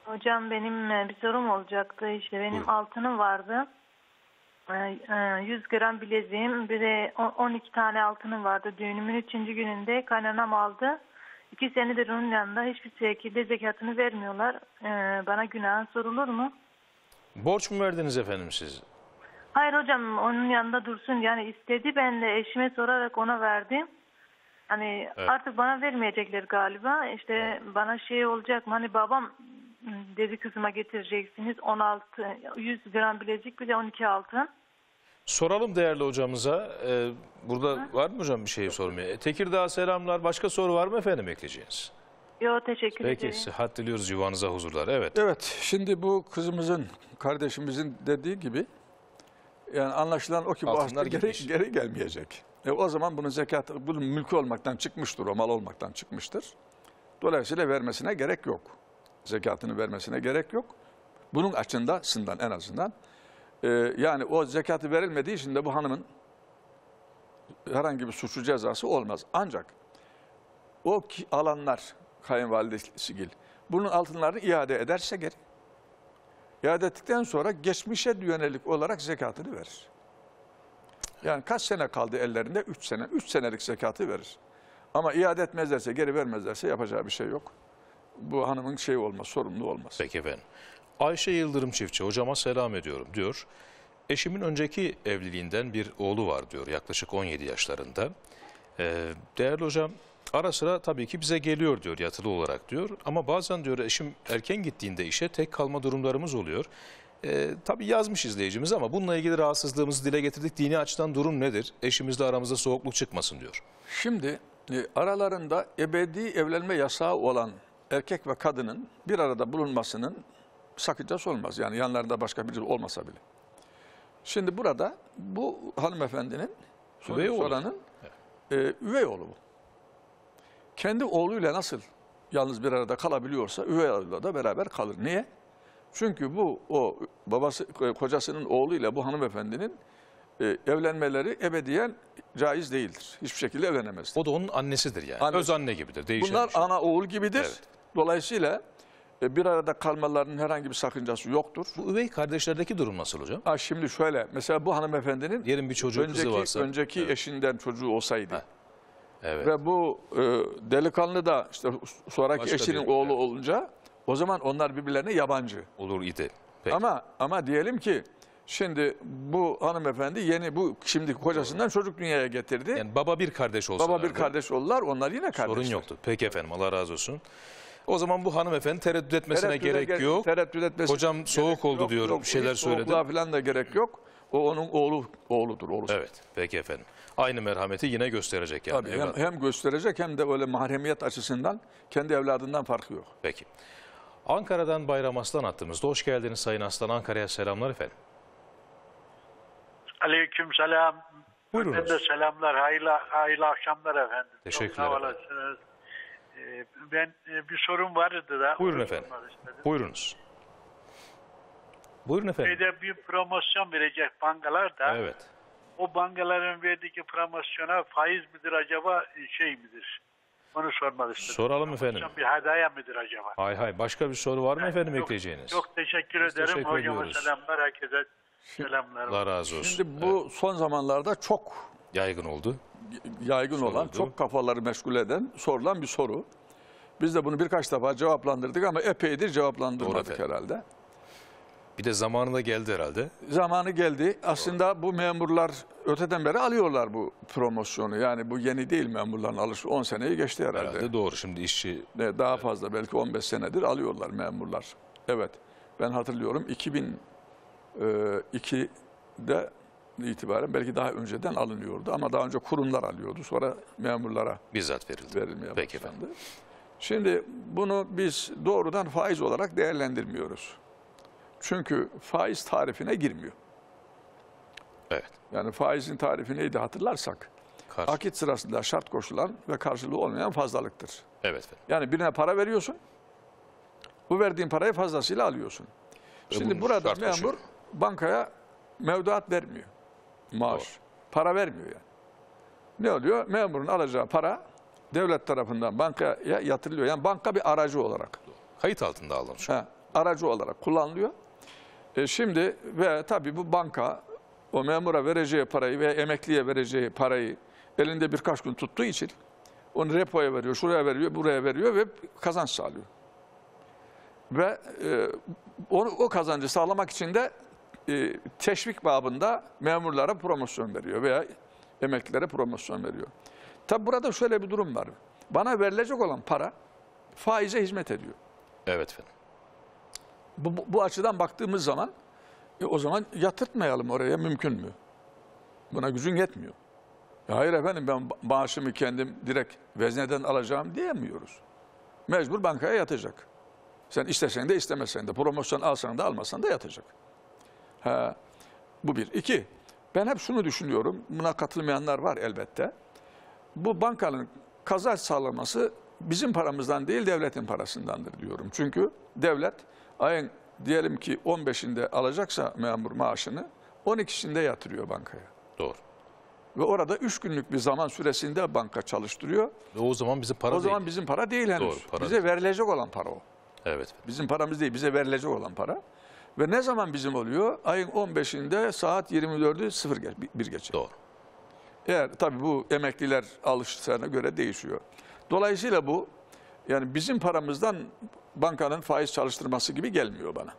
Hocam, benim bir sorum olacaktı. İşte benim Buyurun. altınım vardı. yüz gram bileziğim, bir de on iki tane altınım vardı. Düğünümün üçüncü gününde kaynanam aldı. iki senedir onun yanında, hiçbir şekilde zekatını vermiyorlar. Bana günah sorulur mu? Borç mu verdiniz efendim siz? Hayır hocam, onun yanında dursun. Yani istedi, ben de eşime sorarak ona verdim. Hani evet. Artık bana vermeyecekler galiba. İşte evet. Bana şey olacak mı? Hani babam dedi, kızıma getireceksiniz on altı yüz gram bilezik, bir de on iki altın. Soralım değerli hocamıza. Ee, burada Hı? var mı hocam bir şey sormaya? Tekirdağ selamlar. Başka soru var mı efendim ekleyeceğiniz? Yok, teşekkür Peki, ederim. Peki, sıhhat diliyoruz, yuvanıza huzurlar. Evet. Evet, şimdi bu kızımızın, kardeşimizin dediği gibi, yani anlaşılan o ki bu altınlar geri, geri gelmeyecek. E, o zaman bunun zekatı, bunun mülkü olmaktan çıkmıştır, o mal olmaktan çıkmıştır. Dolayısıyla vermesine gerek yok. Zekatını vermesine gerek yok. Bunun açısından en azından. Ee, yani o zekatı verilmediği için de bu hanımın herhangi bir suçlu cezası olmaz. Ancak o ki alanlar, kayınvalidesigil, bunun altınlarını iade ederse geri. İade ettikten sonra geçmişe yönelik olarak zekatını verir. Yani kaç sene kaldı ellerinde? Üç sene. Üç senelik zekatı verir. Ama iade etmezlerse, geri vermezlerse yapacağı bir şey yok. Bu hanımın şey olmaz, sorumlu olmaz. Peki efendim. Ayşe Yıldırım çiftçi, hocama selam ediyorum diyor. Eşimin önceki evliliğinden bir oğlu var diyor, yaklaşık on yedi yaşlarında. Ee, değerli hocam, ara sıra tabii ki bize geliyor diyor, yatılı olarak diyor. Ama bazen diyor eşim erken gittiğinde işe tek kalma durumlarımız oluyor. Ee, tabii yazmış izleyicimiz ama bununla ilgili rahatsızlığımızı dile getirdik. Dini açıdan durum nedir? Eşimizle aramızda soğukluk çıkmasın diyor. Şimdi aralarında ebedi evlenme yasağı olan erkek ve kadının bir arada bulunmasının sakıncası olmaz. Yani yanlarında başka biri olmasa bile. Şimdi burada bu hanımefendinin, üvey oğlanın evet. e, üvey oğlu bu. Kendi oğluyla nasıl yalnız bir arada kalabiliyorsa üvey oğluyla da beraber kalır. Niye? Çünkü bu o babası kocasının oğluyla bu hanımefendinin e, evlenmeleri ebediyen caiz değildir. Hiçbir şekilde evlenemez. O da onun annesidir yani. Annesi. Öz anne gibidir. Değişen bunlar şey. Ana oğul gibidir. Evet. Dolayısıyla e, bir arada kalmalarının herhangi bir sakıncası yoktur. Bu üvey kardeşlerdeki durum nasıl hocam? Ha, şimdi şöyle mesela bu hanımefendinin yerin bir çocuğu önceki, kızı varsa, önceki evet. eşinden çocuğu olsaydı. Ha. Evet. Ve bu e, delikanlı da işte sonraki başka eşinin bir, oğlu evet. olunca o zaman onlar birbirlerine yabancı olur idi. Peki. Ama ama diyelim ki şimdi bu hanımefendi yeni bu şimdi kocasından çocuk dünyaya getirdi. Yani baba bir kardeş olsalar. Baba bir kardeş oldular. Onlar yine kardeşler. Sorun yoktu. Peki efendim, Allah razı olsun. O zaman bu hanımefendi tereddüt etmesine tereddüt gerek ge yok. Tereddüt etmesine hocam soğuk oldu diyorum. Bir şeyler söyledi. Soğukluğa falan da gerek yok. O onun oğlu oğludur oğlu. Evet. Peki efendim. Aynı merhameti yine gösterecek yani. Tabii, hem, hem gösterecek hem de öyle mahremiyet açısından kendi evladından farkı yok. Peki. Ankara'dan Bayram Aslan hattımızda. Hoş geldiniz Sayın Aslan. Ankara'ya selamlar efendim. Aleyküm selam. Buyurunuz. Ben de selamlar. Hayırlı, hayırlı akşamlar efendim. Teşekkürler. Efendim. Ee, ben bir sorum vardı da. Buyurun efendim. Buyurunuz. Buyurun efendim. Şeyde bir promosyon verecek bankalar da. Evet. O bankaların verdiği promosyona faiz midir acaba şey midir? Onu sormak istedim. Soralım efendim. Bir hadaya mıdır acaba? Hay hay. Başka bir soru var mı efendim yok, ekleyeceğiniz? Çok teşekkür Biz ederim. Hocama selamlar. Herkese selamlar. Allah razı olsun. Şimdi bu evet. son zamanlarda çok yaygın oldu. Yaygın Soruldu. olan, çok kafaları meşgul eden, sorulan bir soru. Biz de bunu birkaç defa cevaplandırdık ama epeydir cevaplandırmadık herhalde. Bir de zamanı da geldi herhalde. Zamanı geldi. Aslında bu memurlar öteden beri alıyorlar bu promosyonu. Yani bu yeni değil, memurların alışı on seneyi geçti herhalde. Herhalde doğru, şimdi işçi. Daha fazla, belki on beş senedir alıyorlar memurlar. Evet, ben hatırlıyorum iki bin iki'de itibaren, belki daha önceden alınıyordu. Ama daha önce kurumlar alıyordu. Sonra memurlara bizzat verildi. Verilmeye Peki başlandı. Efendim. Şimdi bunu biz doğrudan faiz olarak değerlendirmiyoruz. Çünkü faiz tarifine girmiyor. Evet. Yani faizin tarifi neydi hatırlarsak? Karşı. Akit sırasında şart koşulan ve karşılığı olmayan fazlalıktır. Evet. Efendim. Yani birine para veriyorsun. Bu verdiğin parayı fazlasıyla alıyorsun. Ve şimdi burada memur koşuyor. Bankaya mevduat vermiyor. Maaş. Doğru. Para vermiyor yani. Ne oluyor? Memurun alacağı para devlet tarafından bankaya yatırılıyor. Yani banka bir aracı olarak. Doğru. Kayıt altında alınmış. Ha, aracı olarak kullanılıyor. E şimdi ve tabii bu banka o memura vereceği parayı ve emekliye vereceği parayı elinde birkaç gün tuttuğu için onu repoya veriyor, şuraya veriyor, buraya veriyor ve kazanç sağlıyor. Ve e, onu, o kazancı sağlamak için de e, teşvik babında memurlara promosyon veriyor veya emeklilere promosyon veriyor. Tabi burada şöyle bir durum var. Bana verilecek olan para faize hizmet ediyor. Evet efendim. Bu, bu, bu açıdan baktığımız zaman e, o zaman yatırtmayalım oraya, mümkün mü? Buna gücün yetmiyor. E, hayır efendim, ben maaşımı kendim direkt vezneden alacağım diyemiyoruz. Mecbur bankaya yatacak. Sen istesen de istemesen de, promosyon alsan da almasan da yatacak. Ha, bu bir. İki, ben hep şunu düşünüyorum, buna katılmayanlar var elbette. Bu bankanın kazanç sağlaması bizim paramızdan değil, devletin parasındandır diyorum. Çünkü devlet ayın diyelim ki on beşinde alacaksa memur maaşını, on ikisinde yatırıyor bankaya. Doğru. Ve orada üç günlük bir zaman süresinde banka çalıştırıyor. Ve o zaman bizim para o değil. O zaman bizim para değil henüz. Doğru, para bize değil. Verilecek olan para o. Evet. Bizim paramız değil, bize verilecek olan para. Ve ne zaman bizim oluyor? Ayın on beşinde saat yirmi dördü sıfır bir geçe. Doğru. Eğer tabii bu emekliler alışlarına göre değişiyor. Dolayısıyla bu yani bizim paramızdan bankanın faiz çalıştırması gibi gelmiyor bana.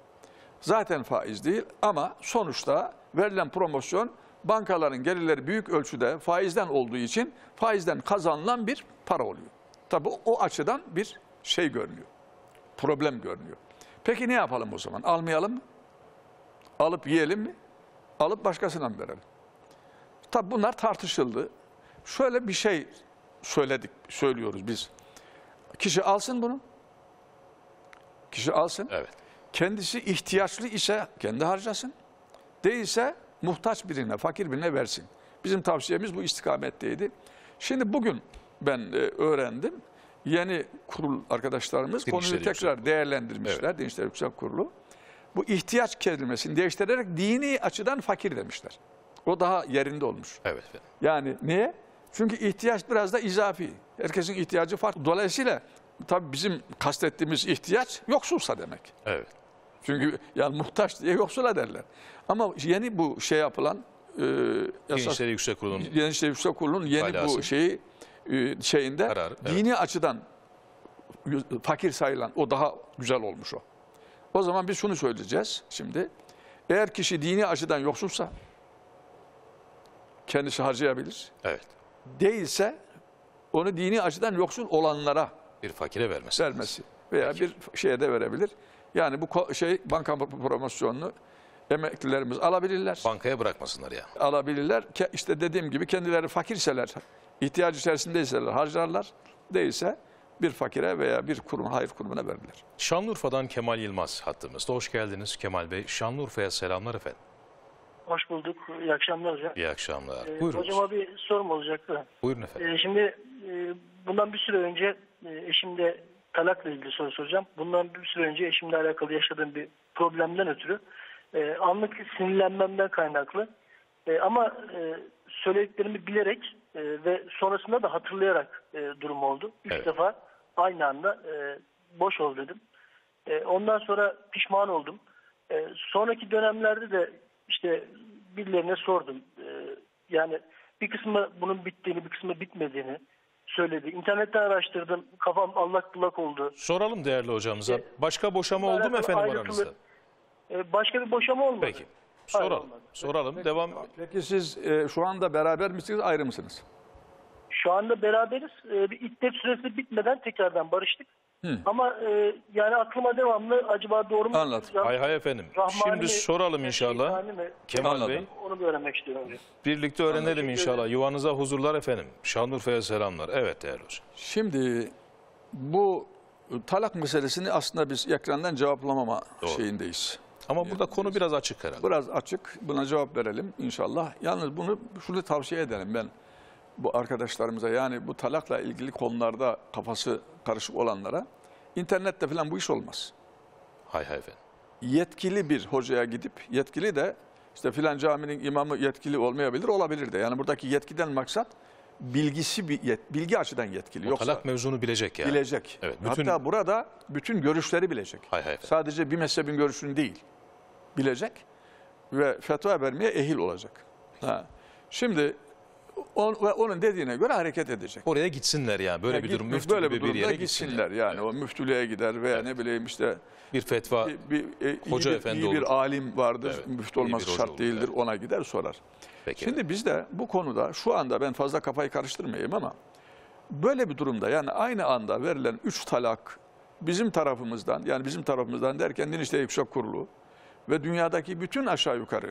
Zaten faiz değil ama sonuçta verilen promosyon bankaların gelirleri büyük ölçüde faizden olduğu için faizden kazanılan bir para oluyor. Tabii o açıdan bir şey görünüyor. Problem görünüyor. Peki ne yapalım o zaman? Almayalım mı? Alıp yiyelim mi? Alıp başkasına mı verelim? Tabii bunlar tartışıldı. Şöyle bir şey söyledik, söylüyoruz biz. Kişi alsın bunu. Kişi alsın. Evet. Kendisi ihtiyaçlı ise kendi harcasın. Değilse muhtaç birine, fakir birine versin. Bizim tavsiyemiz bu istikametteydi. Şimdi bugün ben öğrendim. Yeni kurul arkadaşlarımız Dinişleri konuyu tekrar Yüksek değerlendirmişler. Evet. Dinişleri Yüksek Kurulu. Bu ihtiyaç kelimesini değiştirerek dini açıdan fakir demişler. O daha yerinde olmuş. Evet. Yani niye? Çünkü ihtiyaç biraz da izafi. Herkesin ihtiyacı farklı. Dolayısıyla tabii bizim kastettiğimiz ihtiyaç yoksulsa demek. Evet. Çünkü yani muhtaç diye yoksula derler. Ama yeni bu şey yapılan e, Gençleri Yüksek Kurulu'nun Gençleri Yüksek Kurulu'nun yeni Balası. bu şeyi e, şeyinde Karar, evet. dini açıdan fakir sayılan o daha güzel olmuş o. O zaman biz şunu söyleyeceğiz şimdi. Eğer kişi dini açıdan yoksulsa kendisi harcayabilir. Evet. Değilse onu dini açıdan yoksul olanlara bir fakire vermesi. vermesi veya fakir. bir şeye de verebilir. Yani bu şey banka promosyonunu emeklilerimiz alabilirler. Bankaya bırakmasınlar ya. Yani. Alabilirler. İşte dediğim gibi kendileri fakirseler, ihtiyacı içerisindeyseler harcarlar. Değilse bir fakire veya bir kurum, hayır kurumuna verirler. Şanlıurfa'dan Kemal Yılmaz hattımızda. Hoş geldiniz Kemal Bey. Şanlıurfa'ya selamlar efendim. Hoş bulduk. İyi akşamlar hocam. İyi akşamlar. Ee, Buyurun. Hocama bir sorum olacaktı. Buyurun efendim. Ee, şimdi e, bundan bir süre önce e, eşimde talakla ilgili soru soracağım. Bundan bir süre önce eşimle alakalı yaşadığım bir problemden ötürü e, anlık sinirlenmemden kaynaklı e, ama e, söylediklerimi bilerek e, ve sonrasında da hatırlayarak e, durum oldu. Üç evet. defa aynı anda e, boş ol dedim. E, ondan sonra pişman oldum. E, sonraki dönemlerde de İşte birilerine sordum. Ee, yani bir kısmı bunun bittiğini, bir kısmı bitmediğini söyledi. İnternetten araştırdım. Kafam allak bullak oldu. Soralım değerli hocamıza. Başka boşama oldu mu efendim aranızda? Ee, başka bir boşama olmadı. Peki. Soralım. Hayır, olmadı. Soralım. Peki, devam. Peki siz e, şu anda beraber misiniz, ayrı mısınız? Şu anda beraberiz. E, bir iddet süresi bitmeden tekrardan barıştık. Hı. Ama e, yani aklıma devamlı acaba doğru mu? Anlat. Hay hay efendim. Rahmani Şimdi mi, soralım inşallah. Kemal Anladım. Bey. Onu da öğrenmek istiyorum. Birlikte öğrenelim Anladım. inşallah. Yuvanıza huzurlar efendim. Şanlıurfa'ya selamlar. Evet değerli hocam. Şimdi bu talak meselesini aslında biz ekrandan cevaplamama doğru. şeyindeyiz. Ama yani burada konu biraz açık herhalde. Biraz açık. Buna cevap verelim inşallah. Yalnız bunu şurada tavsiye edelim ben. Bu arkadaşlarımıza yani bu talakla ilgili konularda kafası karışık olanlara internette falan bu iş olmaz. Hay hay efendim. Yetkili bir hocaya gidip yetkili de işte filan caminin imamı yetkili olmayabilir olabilir de. Yani buradaki yetkiden maksat bilgisi bilgi açıdan yetkili. O Yoksa, talak mevzunu bilecek yani. Bilecek. Evet, bütün... Hatta burada bütün görüşleri bilecek. Hay hay efendim. Sadece bir mezhebin görüşünü değil bilecek ve fetva vermeye ehil olacak. Ha. Şimdi... On, ve onun dediğine göre hareket edecek. Oraya gitsinler yani böyle yani bir durum müftü böyle bir, bir yere gitsinler, gitsinler yani evet. o müftülüğe gider veya evet. ne bileyim işte bir fetva bir, bir, hoca iyi, efendi iyi bir olur. alim vardır evet. müftü olması şart olur, değildir evet. ona gider sorar. Peki, Şimdi evet. biz de bu konuda şu anda ben fazla kafayı karıştırmayayım ama böyle bir durumda yani aynı anda verilen üç talak bizim tarafımızdan yani bizim tarafımızdan derken Dinişleri Yüksek Kurulu ve dünyadaki bütün aşağı yukarı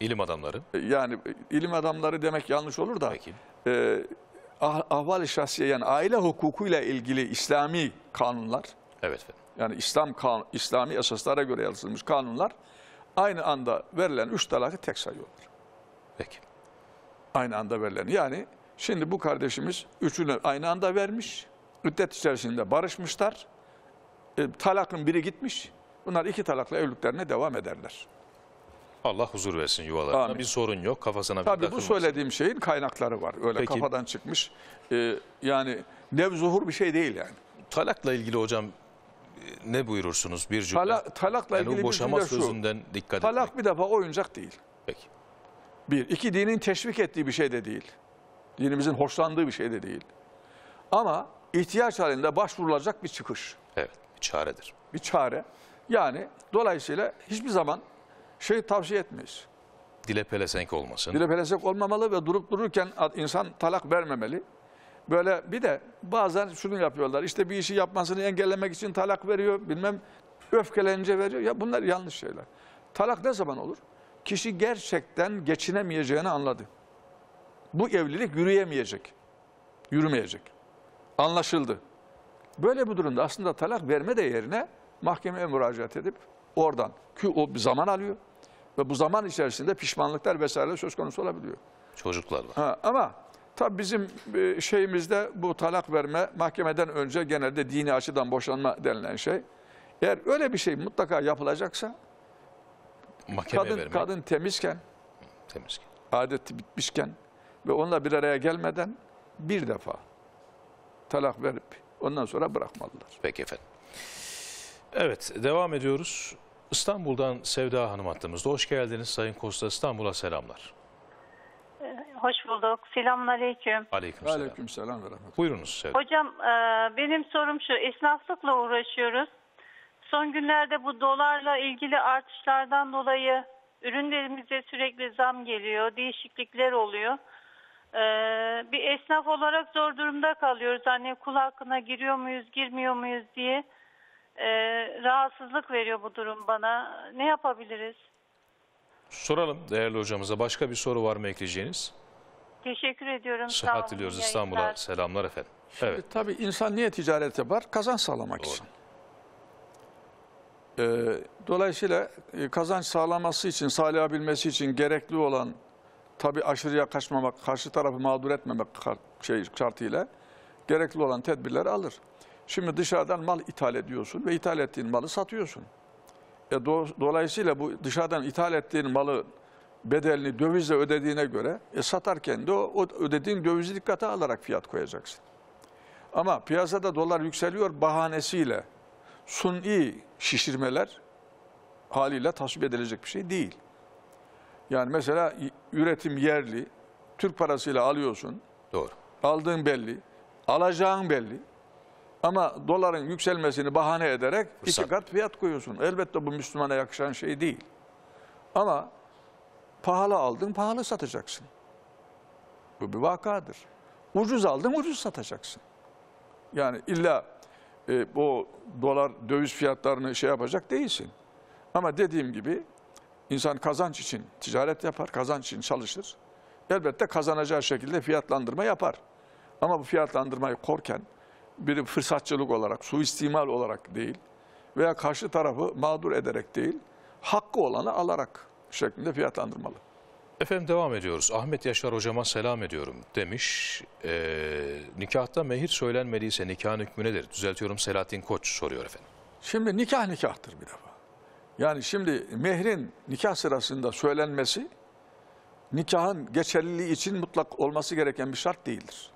İlim adamları. Yani ilim adamları demek yanlış olur da e, ah, ahval-i şahsiye yani aile hukukuyla ilgili İslami kanunlar. Evet efendim. Yani İslam kanun, İslami esaslara göre yazılmış kanunlar aynı anda verilen üç talakı tek sayıyorlar. Peki. Aynı anda verilen. Yani şimdi bu kardeşimiz üçünü aynı anda vermiş. Müddet içerisinde barışmışlar. E, talakın biri gitmiş. Bunlar iki talakla evliliklerine devam ederler. Allah huzur versin yuvalarına. Amin. Bir sorun yok. Kafasına bir Tabii takılmasın. Bu söylediğim şeyin kaynakları var. Öyle Peki. kafadan çıkmış. E, yani nevzuhur bir şey değil yani. Talakla ilgili hocam ne buyurursunuz bir cümle? Tala, talakla yani ilgili boşama bir cümle sözünden şu. Dikkat Talak etmek. Bir defa oyuncak değil. Peki. Bir. İki dinin teşvik ettiği bir şey de değil. Dinimizin hoşlandığı bir şey de değil. Ama ihtiyaç halinde başvurulacak bir çıkış. Evet. Bir çaredir. Bir çare. Yani dolayısıyla hiçbir zaman şey tavsiye etmeyiz. Dile pelesenk olmasın. Dile pelesenk olmamalı ve durup dururken insan talak vermemeli. Böyle bir de bazen şunu yapıyorlar. İşte bir işi yapmasını engellemek için talak veriyor. Bilmem öfkelenince veriyor. Ya bunlar yanlış şeyler. Talak ne zaman olur? Kişi gerçekten geçinemeyeceğini anladı. Bu evlilik yürüyemeyecek. Yürümeyecek. Anlaşıldı. Böyle bir durumda aslında talak verme de yerine mahkemeye müracaat edip oradan ki o zaman alıyor. Ve bu zaman içerisinde pişmanlıklar vesaire söz konusu olabiliyor. Çocuklar var. Ha, ama tabii bizim şeyimizde bu talak verme, mahkemeden önce genelde dini açıdan boşanma denilen şey. Eğer öyle bir şey mutlaka yapılacaksa kadın, kadın temizken, temizken, adeti bitmişken ve onunla bir araya gelmeden bir defa talak verip ondan sonra bırakmalılar. Peki efendim. Evet, devam ediyoruz. İstanbul'dan Sevda Hanım hattımızda. Hoş geldiniz Sayın Kosta. İstanbul'a selamlar. Hoş bulduk. Selamun aleyküm. Aleyküm selam. Aleyküm selam. Buyurunuz Sevda. Hocam benim sorum şu. Esnaflıkla uğraşıyoruz. Son günlerde bu dolarla ilgili artışlardan dolayı ürünlerimize sürekli zam geliyor. Değişiklikler oluyor. Bir esnaf olarak zor durumda kalıyoruz. Hani kul hakkına giriyor muyuz, girmiyor muyuz diye. Ee, rahatsızlık veriyor bu durum bana. Ne yapabiliriz? Soralım değerli hocamıza. Başka bir soru var mı ekleyeceğiniz? Teşekkür ediyorum. Sıhhat diliyoruz. İstanbul'a selamlar efendim. Evet. Şimdi, tabii insan niye ticarete var? Kazanç sağlamak doğru için. Ee, dolayısıyla kazanç sağlaması için, sağlayabilmesi için gerekli olan tabii aşırıya kaçmamak, karşı tarafı mağdur etmemek şey, şartıyla gerekli olan tedbirleri alır. Şimdi dışarıdan mal ithal ediyorsun ve ithal ettiğin malı satıyorsun. E do, dolayısıyla bu dışarıdan ithal ettiğin malı bedelini dövizle ödediğine göre e satarken de o, o ödediğin dövizi dikkate alarak fiyat koyacaksın. Ama piyasada dolar yükseliyor bahanesiyle suni şişirmeler haliyle tasvip edilecek bir şey değil. Yani mesela üretim yerli, Türk parasıyla alıyorsun. Doğru. Aldığın belli, alacağın belli. Ama doların yükselmesini bahane ederek iki kat fiyat koyuyorsun. Elbette bu Müslümana yakışan şey değil. Ama pahalı aldın, pahalı satacaksın. Bu bir vakadır. Ucuz aldın, ucuz satacaksın. Yani illa e, bu dolar, döviz fiyatlarını şey yapacak değilsin. Ama dediğim gibi insan kazanç için ticaret yapar, kazanç için çalışır. Elbette kazanacağı şekilde fiyatlandırma yapar. Ama bu fiyatlandırmayı korken, bir fırsatçılık olarak, suistimal olarak değil veya karşı tarafı mağdur ederek değil, hakkı olanı alarak şeklinde fiyatlandırmalı. Efendim devam ediyoruz. Ahmet Yaşar hocama selam ediyorum demiş. E, nikahta mehir söylenmediyse nikahın hükmü nedir? Düzeltiyorum, Selahattin Koç soruyor efendim. Şimdi nikah nikahtır bir defa. Yani şimdi mehrin nikah sırasında söylenmesi nikahın geçerliliği için mutlak olması gereken bir şart değildir.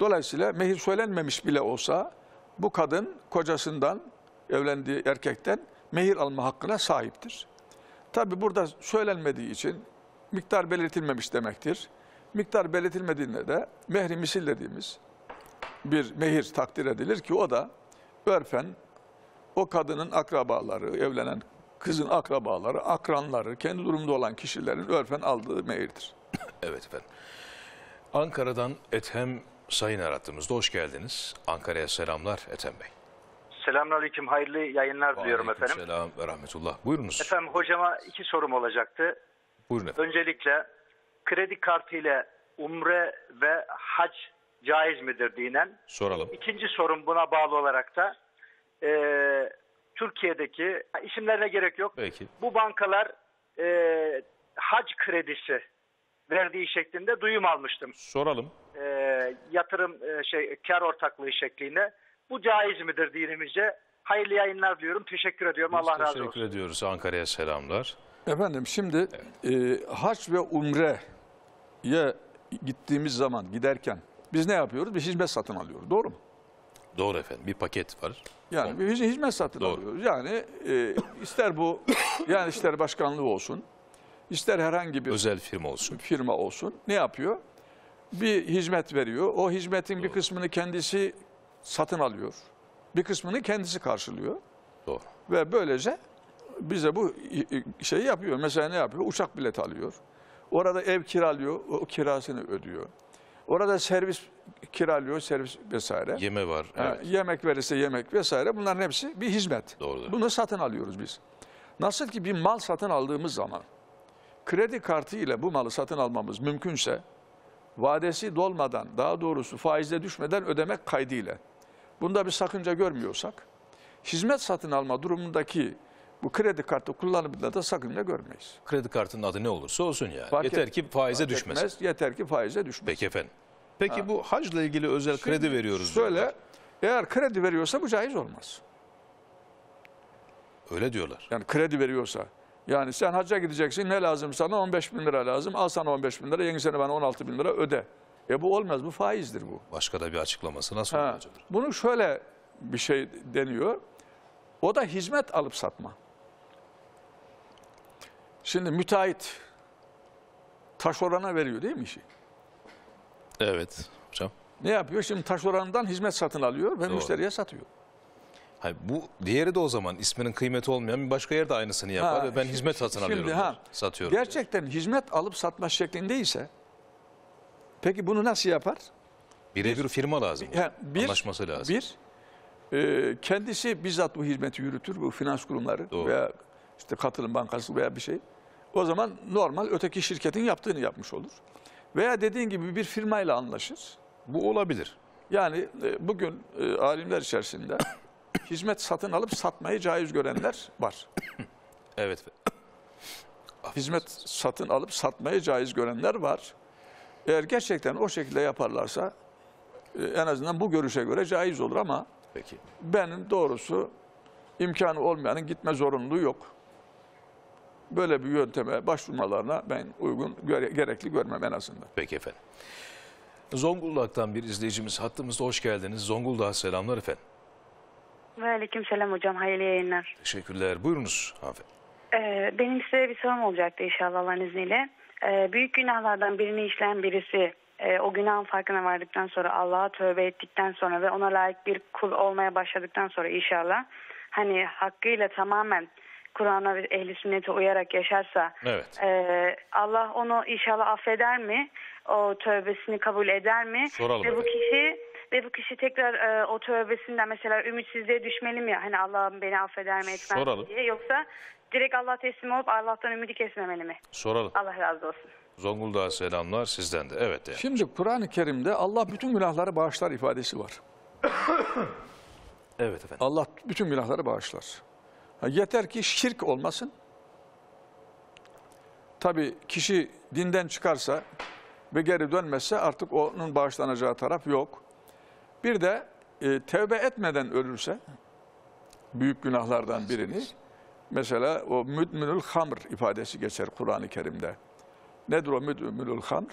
Dolayısıyla mehir söylenmemiş bile olsa bu kadın kocasından, evlendiği erkekten mehir alma hakkına sahiptir. Tabi burada söylenmediği için miktar belirtilmemiş demektir. Miktar belirtilmediğinde de mehri misil dediğimiz bir mehir takdir edilir ki o da örfen o kadının akrabaları, evlenen kızın akrabaları, akranları, kendi durumda olan kişilerin örfen aldığı mehirdir. Evet efendim. Ankara'dan Ethem Sayın Arat'ımızda hoş geldiniz. Ankara'ya selamlar Ethem Bey. Selamünaleyküm, hayırlı yayınlar diliyorum efendim. Selam ve rahmetullah. Buyurunuz. Efendim hocama iki sorum olacaktı. Buyurun efendim. Öncelikle kredi kartı ile umre ve hac caiz midir dinen? Soralım. İkinci sorum buna bağlı olarak da e, Türkiye'deki isimlerine gerek yok. Peki. Bu bankalar e, hac kredisi verdiği şeklinde duyum almıştım. Soralım. E, yatırım e, şey kar ortaklığı şeklinde. Bu caiz midir dinimizce? Hayırlı yayınlar diyorum. Teşekkür ediyorum. Biz Allah razı olsun. Teşekkür ediyoruz. Ankara'ya selamlar. Efendim şimdi evet. e, hac ve umreye gittiğimiz zaman giderken biz ne yapıyoruz? Bir hizmet satın alıyoruz. Doğru mu? Doğru efendim. Bir paket var. Yani Son. bir hizmet satın Doğru. alıyoruz. Yani e, ister bu yani işler başkanlığı olsun, ister herhangi bir özel firma olsun. Firma olsun. Ne yapıyor? Bir hizmet veriyor. O hizmetin Doğru. bir kısmını kendisi satın alıyor. Bir kısmını kendisi karşılıyor. Doğru. Ve böylece bize bu şeyi yapıyor. Mesela ne yapıyor? Uçak bileti alıyor. Orada ev kiralıyor. O kirasını ödüyor. Orada servis kiralıyor. Servis vesaire. Yeme var. Evet. Yani yemek verirse yemek vesaire. Bunların hepsi bir hizmet. Doğru. Bunu satın alıyoruz biz. Nasıl ki bir mal satın aldığımız zaman kredi kartı ile bu malı satın almamız mümkünse vadesi dolmadan, daha doğrusu faizle düşmeden ödemek kaydıyla. Bunda bir sakınca görmüyorsak, hizmet satın alma durumundaki Bu kredi kartı kullanımında da sakınca görmeyiz. Kredi kartının adı ne olursa olsun yani. Fark yeter et, ki faize düşmesin. Etmez, yeter ki faize düşmesin. Peki efendim. Peki ha. bu hacla ilgili özel şimdi kredi veriyoruz. Şöyle diyorlar. Eğer kredi veriyorsa bu caiz olmaz. Öyle diyorlar. Yani kredi veriyorsa. Yani sen hacca gideceksin, ne lazım sana? on beş bin lira lazım. Al sana on beş bin lira, yeni sene bana on altı bin lira öde. E bu olmaz, bu faizdir bu. Başka da bir açıklaması nasıl olacaktır? Bunu şöyle bir şey deniyor. O da hizmet alıp satma. Şimdi müteahhit taşorana veriyor değil mi işi? Evet hocam. Ne yapıyor? Şimdi taşorandan hizmet satın alıyor ve doğru. müşteriye satıyor. Hayır, bu diğeri de o zaman isminin kıymeti olmayan bir başka yerde aynısını yapar ha, ve ben şimdi, hizmet satın şimdi, alıyorum. Ha, satıyorum. Gerçekten diyor. Hizmet alıp satma şeklindeyse peki bunu nasıl yapar? Birebir bir, firma lazım. Yani bir, anlaşması lazım. Bir, e, kendisi bizzat bu hizmeti yürütür. Bu finans kurumları doğru. veya işte katılım bankası veya bir şey. O zaman normal öteki şirketin yaptığını yapmış olur. Veya dediğin gibi bir firmayla anlaşır. Bu olabilir. Yani e, bugün e, alimler içerisinde hizmet satın alıp satmayı caiz görenler var. Evet. Hizmet satın alıp satmayı caiz görenler var. Eğer gerçekten o şekilde yaparlarsa e, en azından bu görüşe göre caiz olur ama peki. benim doğrusu imkanı olmayanın gitme zorunluluğu yok. Böyle bir yönteme başvurmalarına ben uygun, göre, gerekli görmem en azından. Peki efendim. Zonguldak'tan bir izleyicimiz hattımızda, hoş geldiniz. Zonguldak'a selamlar efendim. Ve aleyküm selam hocam, hayırlı yayınlar. Teşekkürler, buyurunuz hanımefendi. Ee, benim size bir sorum olacaktı inşallah Allah'ın izniyle. Ee, büyük günahlardan birini işleyen birisi e, o günahın farkına vardıktan sonra, Allah'a tövbe ettikten sonra ve ona layık bir kul olmaya başladıktan sonra inşallah hani hakkıyla tamamen Kur'an'a ve ehli sünnete uyarak yaşarsa evet. e, Allah onu inşallah affeder mi? O tövbesini kabul eder mi? Soralım ve evet. bu kişi ve bu kişi tekrar e, o tövbesinden mesela ümitsizliğe düşmeli mi? Hani Allah'ım beni affeder mi etmez Soralım. diye, yoksa direkt Allah'a teslim olup Allah'tan ümidi kesmemeli mi? Soralım. Allah razı olsun. Zonguldak'a selamlar sizden de. Evet. Yani. Şimdi Kur'an-ı Kerim'de Allah bütün günahları bağışlar ifadesi var. Evet efendim. Allah bütün günahları bağışlar. Yeter ki şirk olmasın. Tabii kişi dinden çıkarsa ve geri dönmezse artık onun bağışlanacağı taraf yok. Bir de e, tevbe etmeden ölürse büyük günahlardan birini, mesela o müdmünül hamr ifadesi geçer Kur'an-ı Kerim'de. Nedir o müdmünül hamr?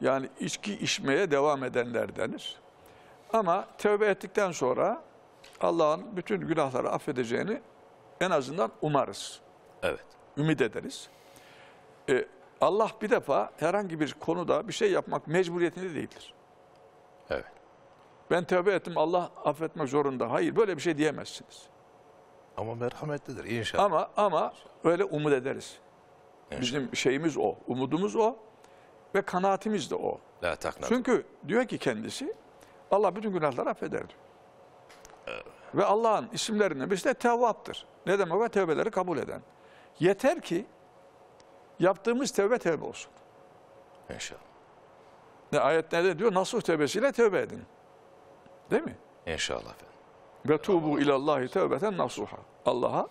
Yani içki içmeye devam edenler denir. Ama tevbe ettikten sonra Allah'ın bütün günahları affedeceğini en azından umarız. Evet. Ümit ederiz. E, Allah bir defa herhangi bir konuda bir şey yapmak mecburiyetinde değildir. Evet. Ben tövbe ettim, Allah affetmek zorunda. Hayır, böyle bir şey diyemezsiniz. Ama merhametlidir inşallah. Ama ama öyle umut ederiz. İnşallah. Bizim şeyimiz o, umudumuz o ve kanaatimiz de o. La taknat. Çünkü diyor ki kendisi, Allah bütün günahları affeder diyor. Evet. Ve Allah'ın isimlerinden birisi de Tevvap'tır. Ne demek o? Tevbeleri kabul eden. Yeter ki yaptığımız tevbe tevbe olsun. İnşallah. Ne, ayet ne diyor? Nasuh tevbesiyle tevbe edin. Değil mi? İnşallah efendim. Ve tubu ilallahi tevbeten nasuha. Allah'a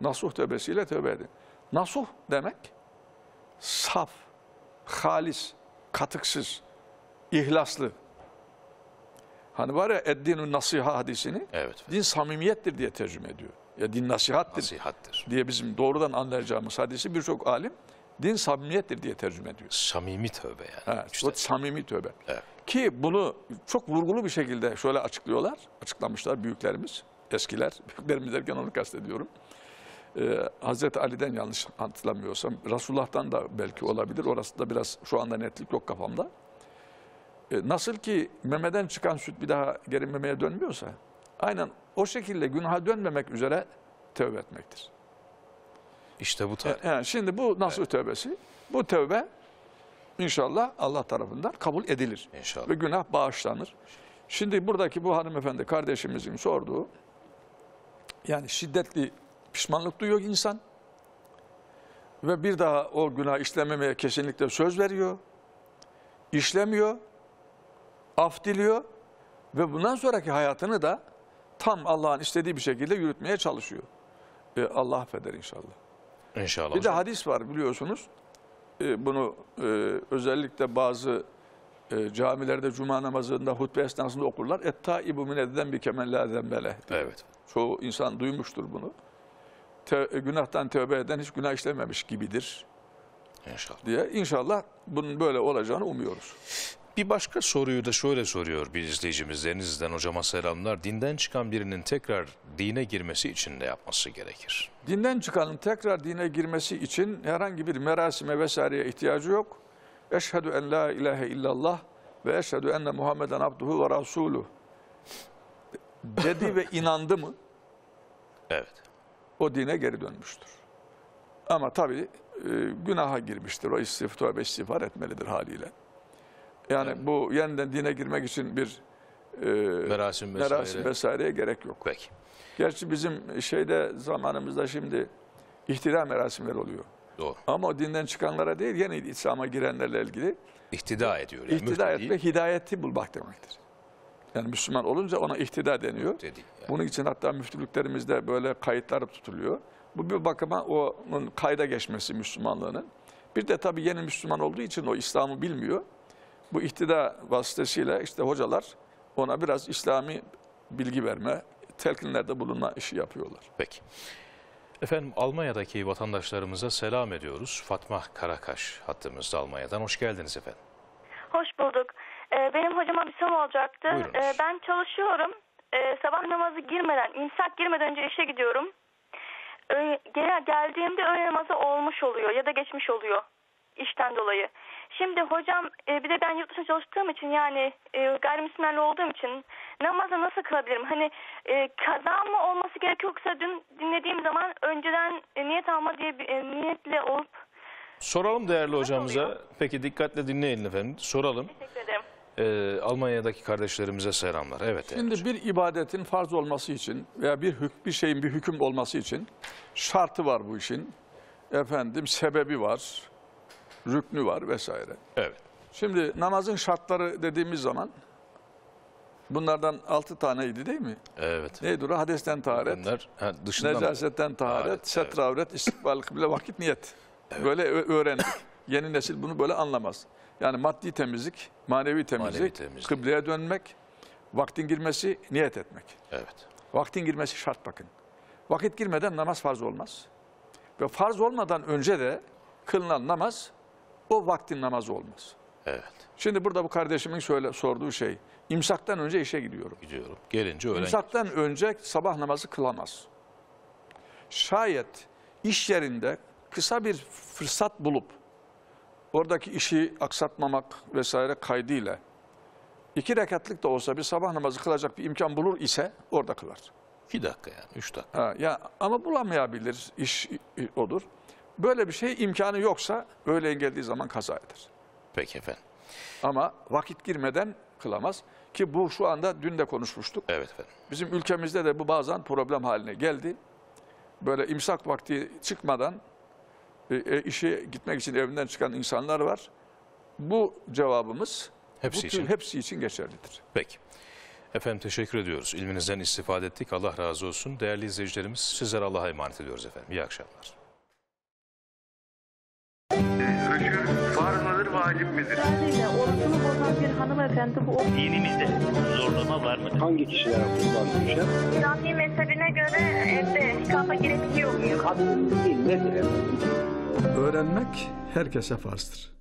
nasuh tevbesiyle tevbe edin. Nasuh demek saf, halis, katıksız, ihlaslı. Hani var ya eddinun nasiha hadisini, evet, din samimiyettir diye tercüme ediyor. Ya din nasihattir, nasihattir diye bizim doğrudan anlayacağımız hadisi birçok alim din samimiyettir diye tercüme ediyor. Samimi tövbe yani. Evet, işte. Samimi tövbe. Evet. Ki bunu çok vurgulu bir şekilde şöyle açıklıyorlar, açıklamışlar büyüklerimiz, eskiler, büyüklerimiz derken onu kastediyorum. Ee, Hazreti Ali'den yanlış hatırlamıyorsam, Resulullah'tan da belki olabilir, orası da biraz şu anda netlik yok kafamda. Ee, nasıl ki memeden çıkan süt bir daha geri memeye dönmüyorsa, aynen o şekilde günaha dönmemek üzere tövbe etmektir. İşte bu tarif. Yani şimdi bu nasıl evet. tövbesi? Bu tövbe inşallah Allah tarafından kabul edilir. İnşallah. Ve günah bağışlanır. Şimdi buradaki bu hanımefendi kardeşimizin sorduğu, yani şiddetli pişmanlık duyuyor insan ve bir daha o günah işlememeye kesinlikle söz veriyor. İşlemiyor, af diliyor ve bundan sonraki hayatını da tam Allah'ın istediği bir şekilde yürütmeye çalışıyor. e, Allah affeder inşallah. İnşallah. Bir de hadis var biliyorsunuz. E, bunu e, özellikle bazı e, camilerde cuma namazında hutbe esnasında okurlar. Ettaibu minedden bi kemellâ zembeleh. Evet. Çoğu insan duymuştur bunu. Te, günahtan tövbe eden hiç günah işlememiş gibidir. İnşallah. Diye. İnşallah bunun böyle olacağını umuyoruz. Bir başka soruyu da şöyle soruyor bir izleyicimiz. Denizli'den hocama selamlar. Dinden çıkan birinin tekrar dine girmesi için de yapması gerekir. Dinden çıkanın tekrar dine girmesi için herhangi bir merasime vesaireye ihtiyacı yok. Eşhedü en la ilahe illallah ve eşhedü enne Muhammeden abduhu ve rasuluhu. Dedi ve inandı mı? Evet. O dine geri dönmüştür. Ama tabii e, günaha girmiştir. O istiğfar ve istiğfar etmelidir haliyle. Yani evet. Bu yeniden dine girmek için bir e, merasim, vesaire. merasim vesaireye gerek yok. Peki. Gerçi bizim şeyde zamanımızda şimdi ihtida merasimleri oluyor. Doğru. Ama o dinden çıkanlara değil, yeni İslam'a girenlerle ilgili ihtida ediyor. Yani ihtida etme hidayeti bulmak demektir. Yani Müslüman olunca ona ihtida deniyor. Yani. Bunun için hatta müftülüklerimizde böyle kayıtlar tutuluyor. Bu bir bakıma onun kayda geçmesi Müslümanlığının. Bir de tabii yeni Müslüman olduğu için o İslam'ı bilmiyor. Bu ihtida vasıtasıyla işte hocalar ona biraz İslami bilgi verme, telkinlerde bulunma işi yapıyorlar. Peki. Efendim Almanya'daki vatandaşlarımıza selam ediyoruz. Fatma Karakaş hattımızda Almanya'dan. Hoş geldiniz efendim. Hoş bulduk. Benim hocama bir sorum olacaktı. Buyurunuz. Ben çalışıyorum. Sabah namazı girmeden, imsak girmeden önce işe gidiyorum. Geldiğimde öğle namazı olmuş oluyor ya da geçmiş oluyor işten dolayı. Şimdi hocam bir de ben yurt dışında çalıştığım için yani gayrimüslimlerle olduğum için namazı nasıl kılabilirim? Hani kaza mı olması gerekiyorsa dün dinlediğim zaman önceden niyet alma diye bir niyetle olup... Soralım değerli hocamıza. Peki dikkatle dinleyin efendim. Soralım. Teşekkür ederim. Ee, Almanya'daki kardeşlerimize selamlar. Evet. Şimdi evet. Bir ibadetin farz olması için veya bir, bir şeyin bir hüküm olması için şartı var bu işin. Efendim sebebi var, rüknü var vesaire. Evet. Şimdi namazın şartları dediğimiz zaman bunlardan altı taneydi değil mi? Evet. Neydi o? Hadesten taharet, Bunlar, ha, necasetten taharet, taharet setre avret, evet. istikbal kıble, vakit, niyet. Evet. Böyle öğrendik. Yeni nesil bunu böyle anlamaz. Yani maddi temizlik, manevi temizlik, manevi temizlik, kıbleye dönmek, vaktin girmesi, niyet etmek. Evet. Vaktin girmesi şart bakın. Vakit girmeden namaz farz olmaz. Ve farz olmadan önce de kılınan namaz, o vaktin namazı olmaz. Evet. Şimdi burada bu kardeşimin söyle, sorduğu şey, imsaktan önce işe gidiyorum. Gidiyorum. Gelince öğlen. İmsaktan gidiyorum. önce sabah namazı kılamaz. Şayet iş yerinde kısa bir fırsat bulup oradaki işi aksatmamak vesaire kaydıyla iki rekatlık da olsa bir sabah namazı kılacak bir imkan bulur ise orada kılar. İki dakika yani, üç dakika. Ha, ya, ama bulamayabilir, iş olur. Böyle bir şey imkanı yoksa öğlen geldiği zaman kaza eder. Peki efendim. Ama vakit girmeden kılamaz ki bu şu anda dün de konuşmuştuk. Evet efendim. Bizim ülkemizde de bu bazen problem haline geldi. Böyle imsak vakti çıkmadan E, işe gitmek için evinden çıkan insanlar var. Bu cevabımız hepsi, bu için. hepsi için geçerlidir. Peki. Efendim teşekkür ediyoruz. İlminizden istifade ettik. Allah razı olsun. Değerli izleyicilerimiz sizlere Allah'a emanet ediyoruz efendim. İyi akşamlar. Ökür farz mıdır, vacip midir? Orucunu bozan bir hanımefendi bu. Dinimizde zorlama var mıdır? Hangi kişiler kullanmışlar? İslami mezhebine göre evde nikahla gerekiyor. Kadın değil, nedir? Öğrenmek herkese farzdır.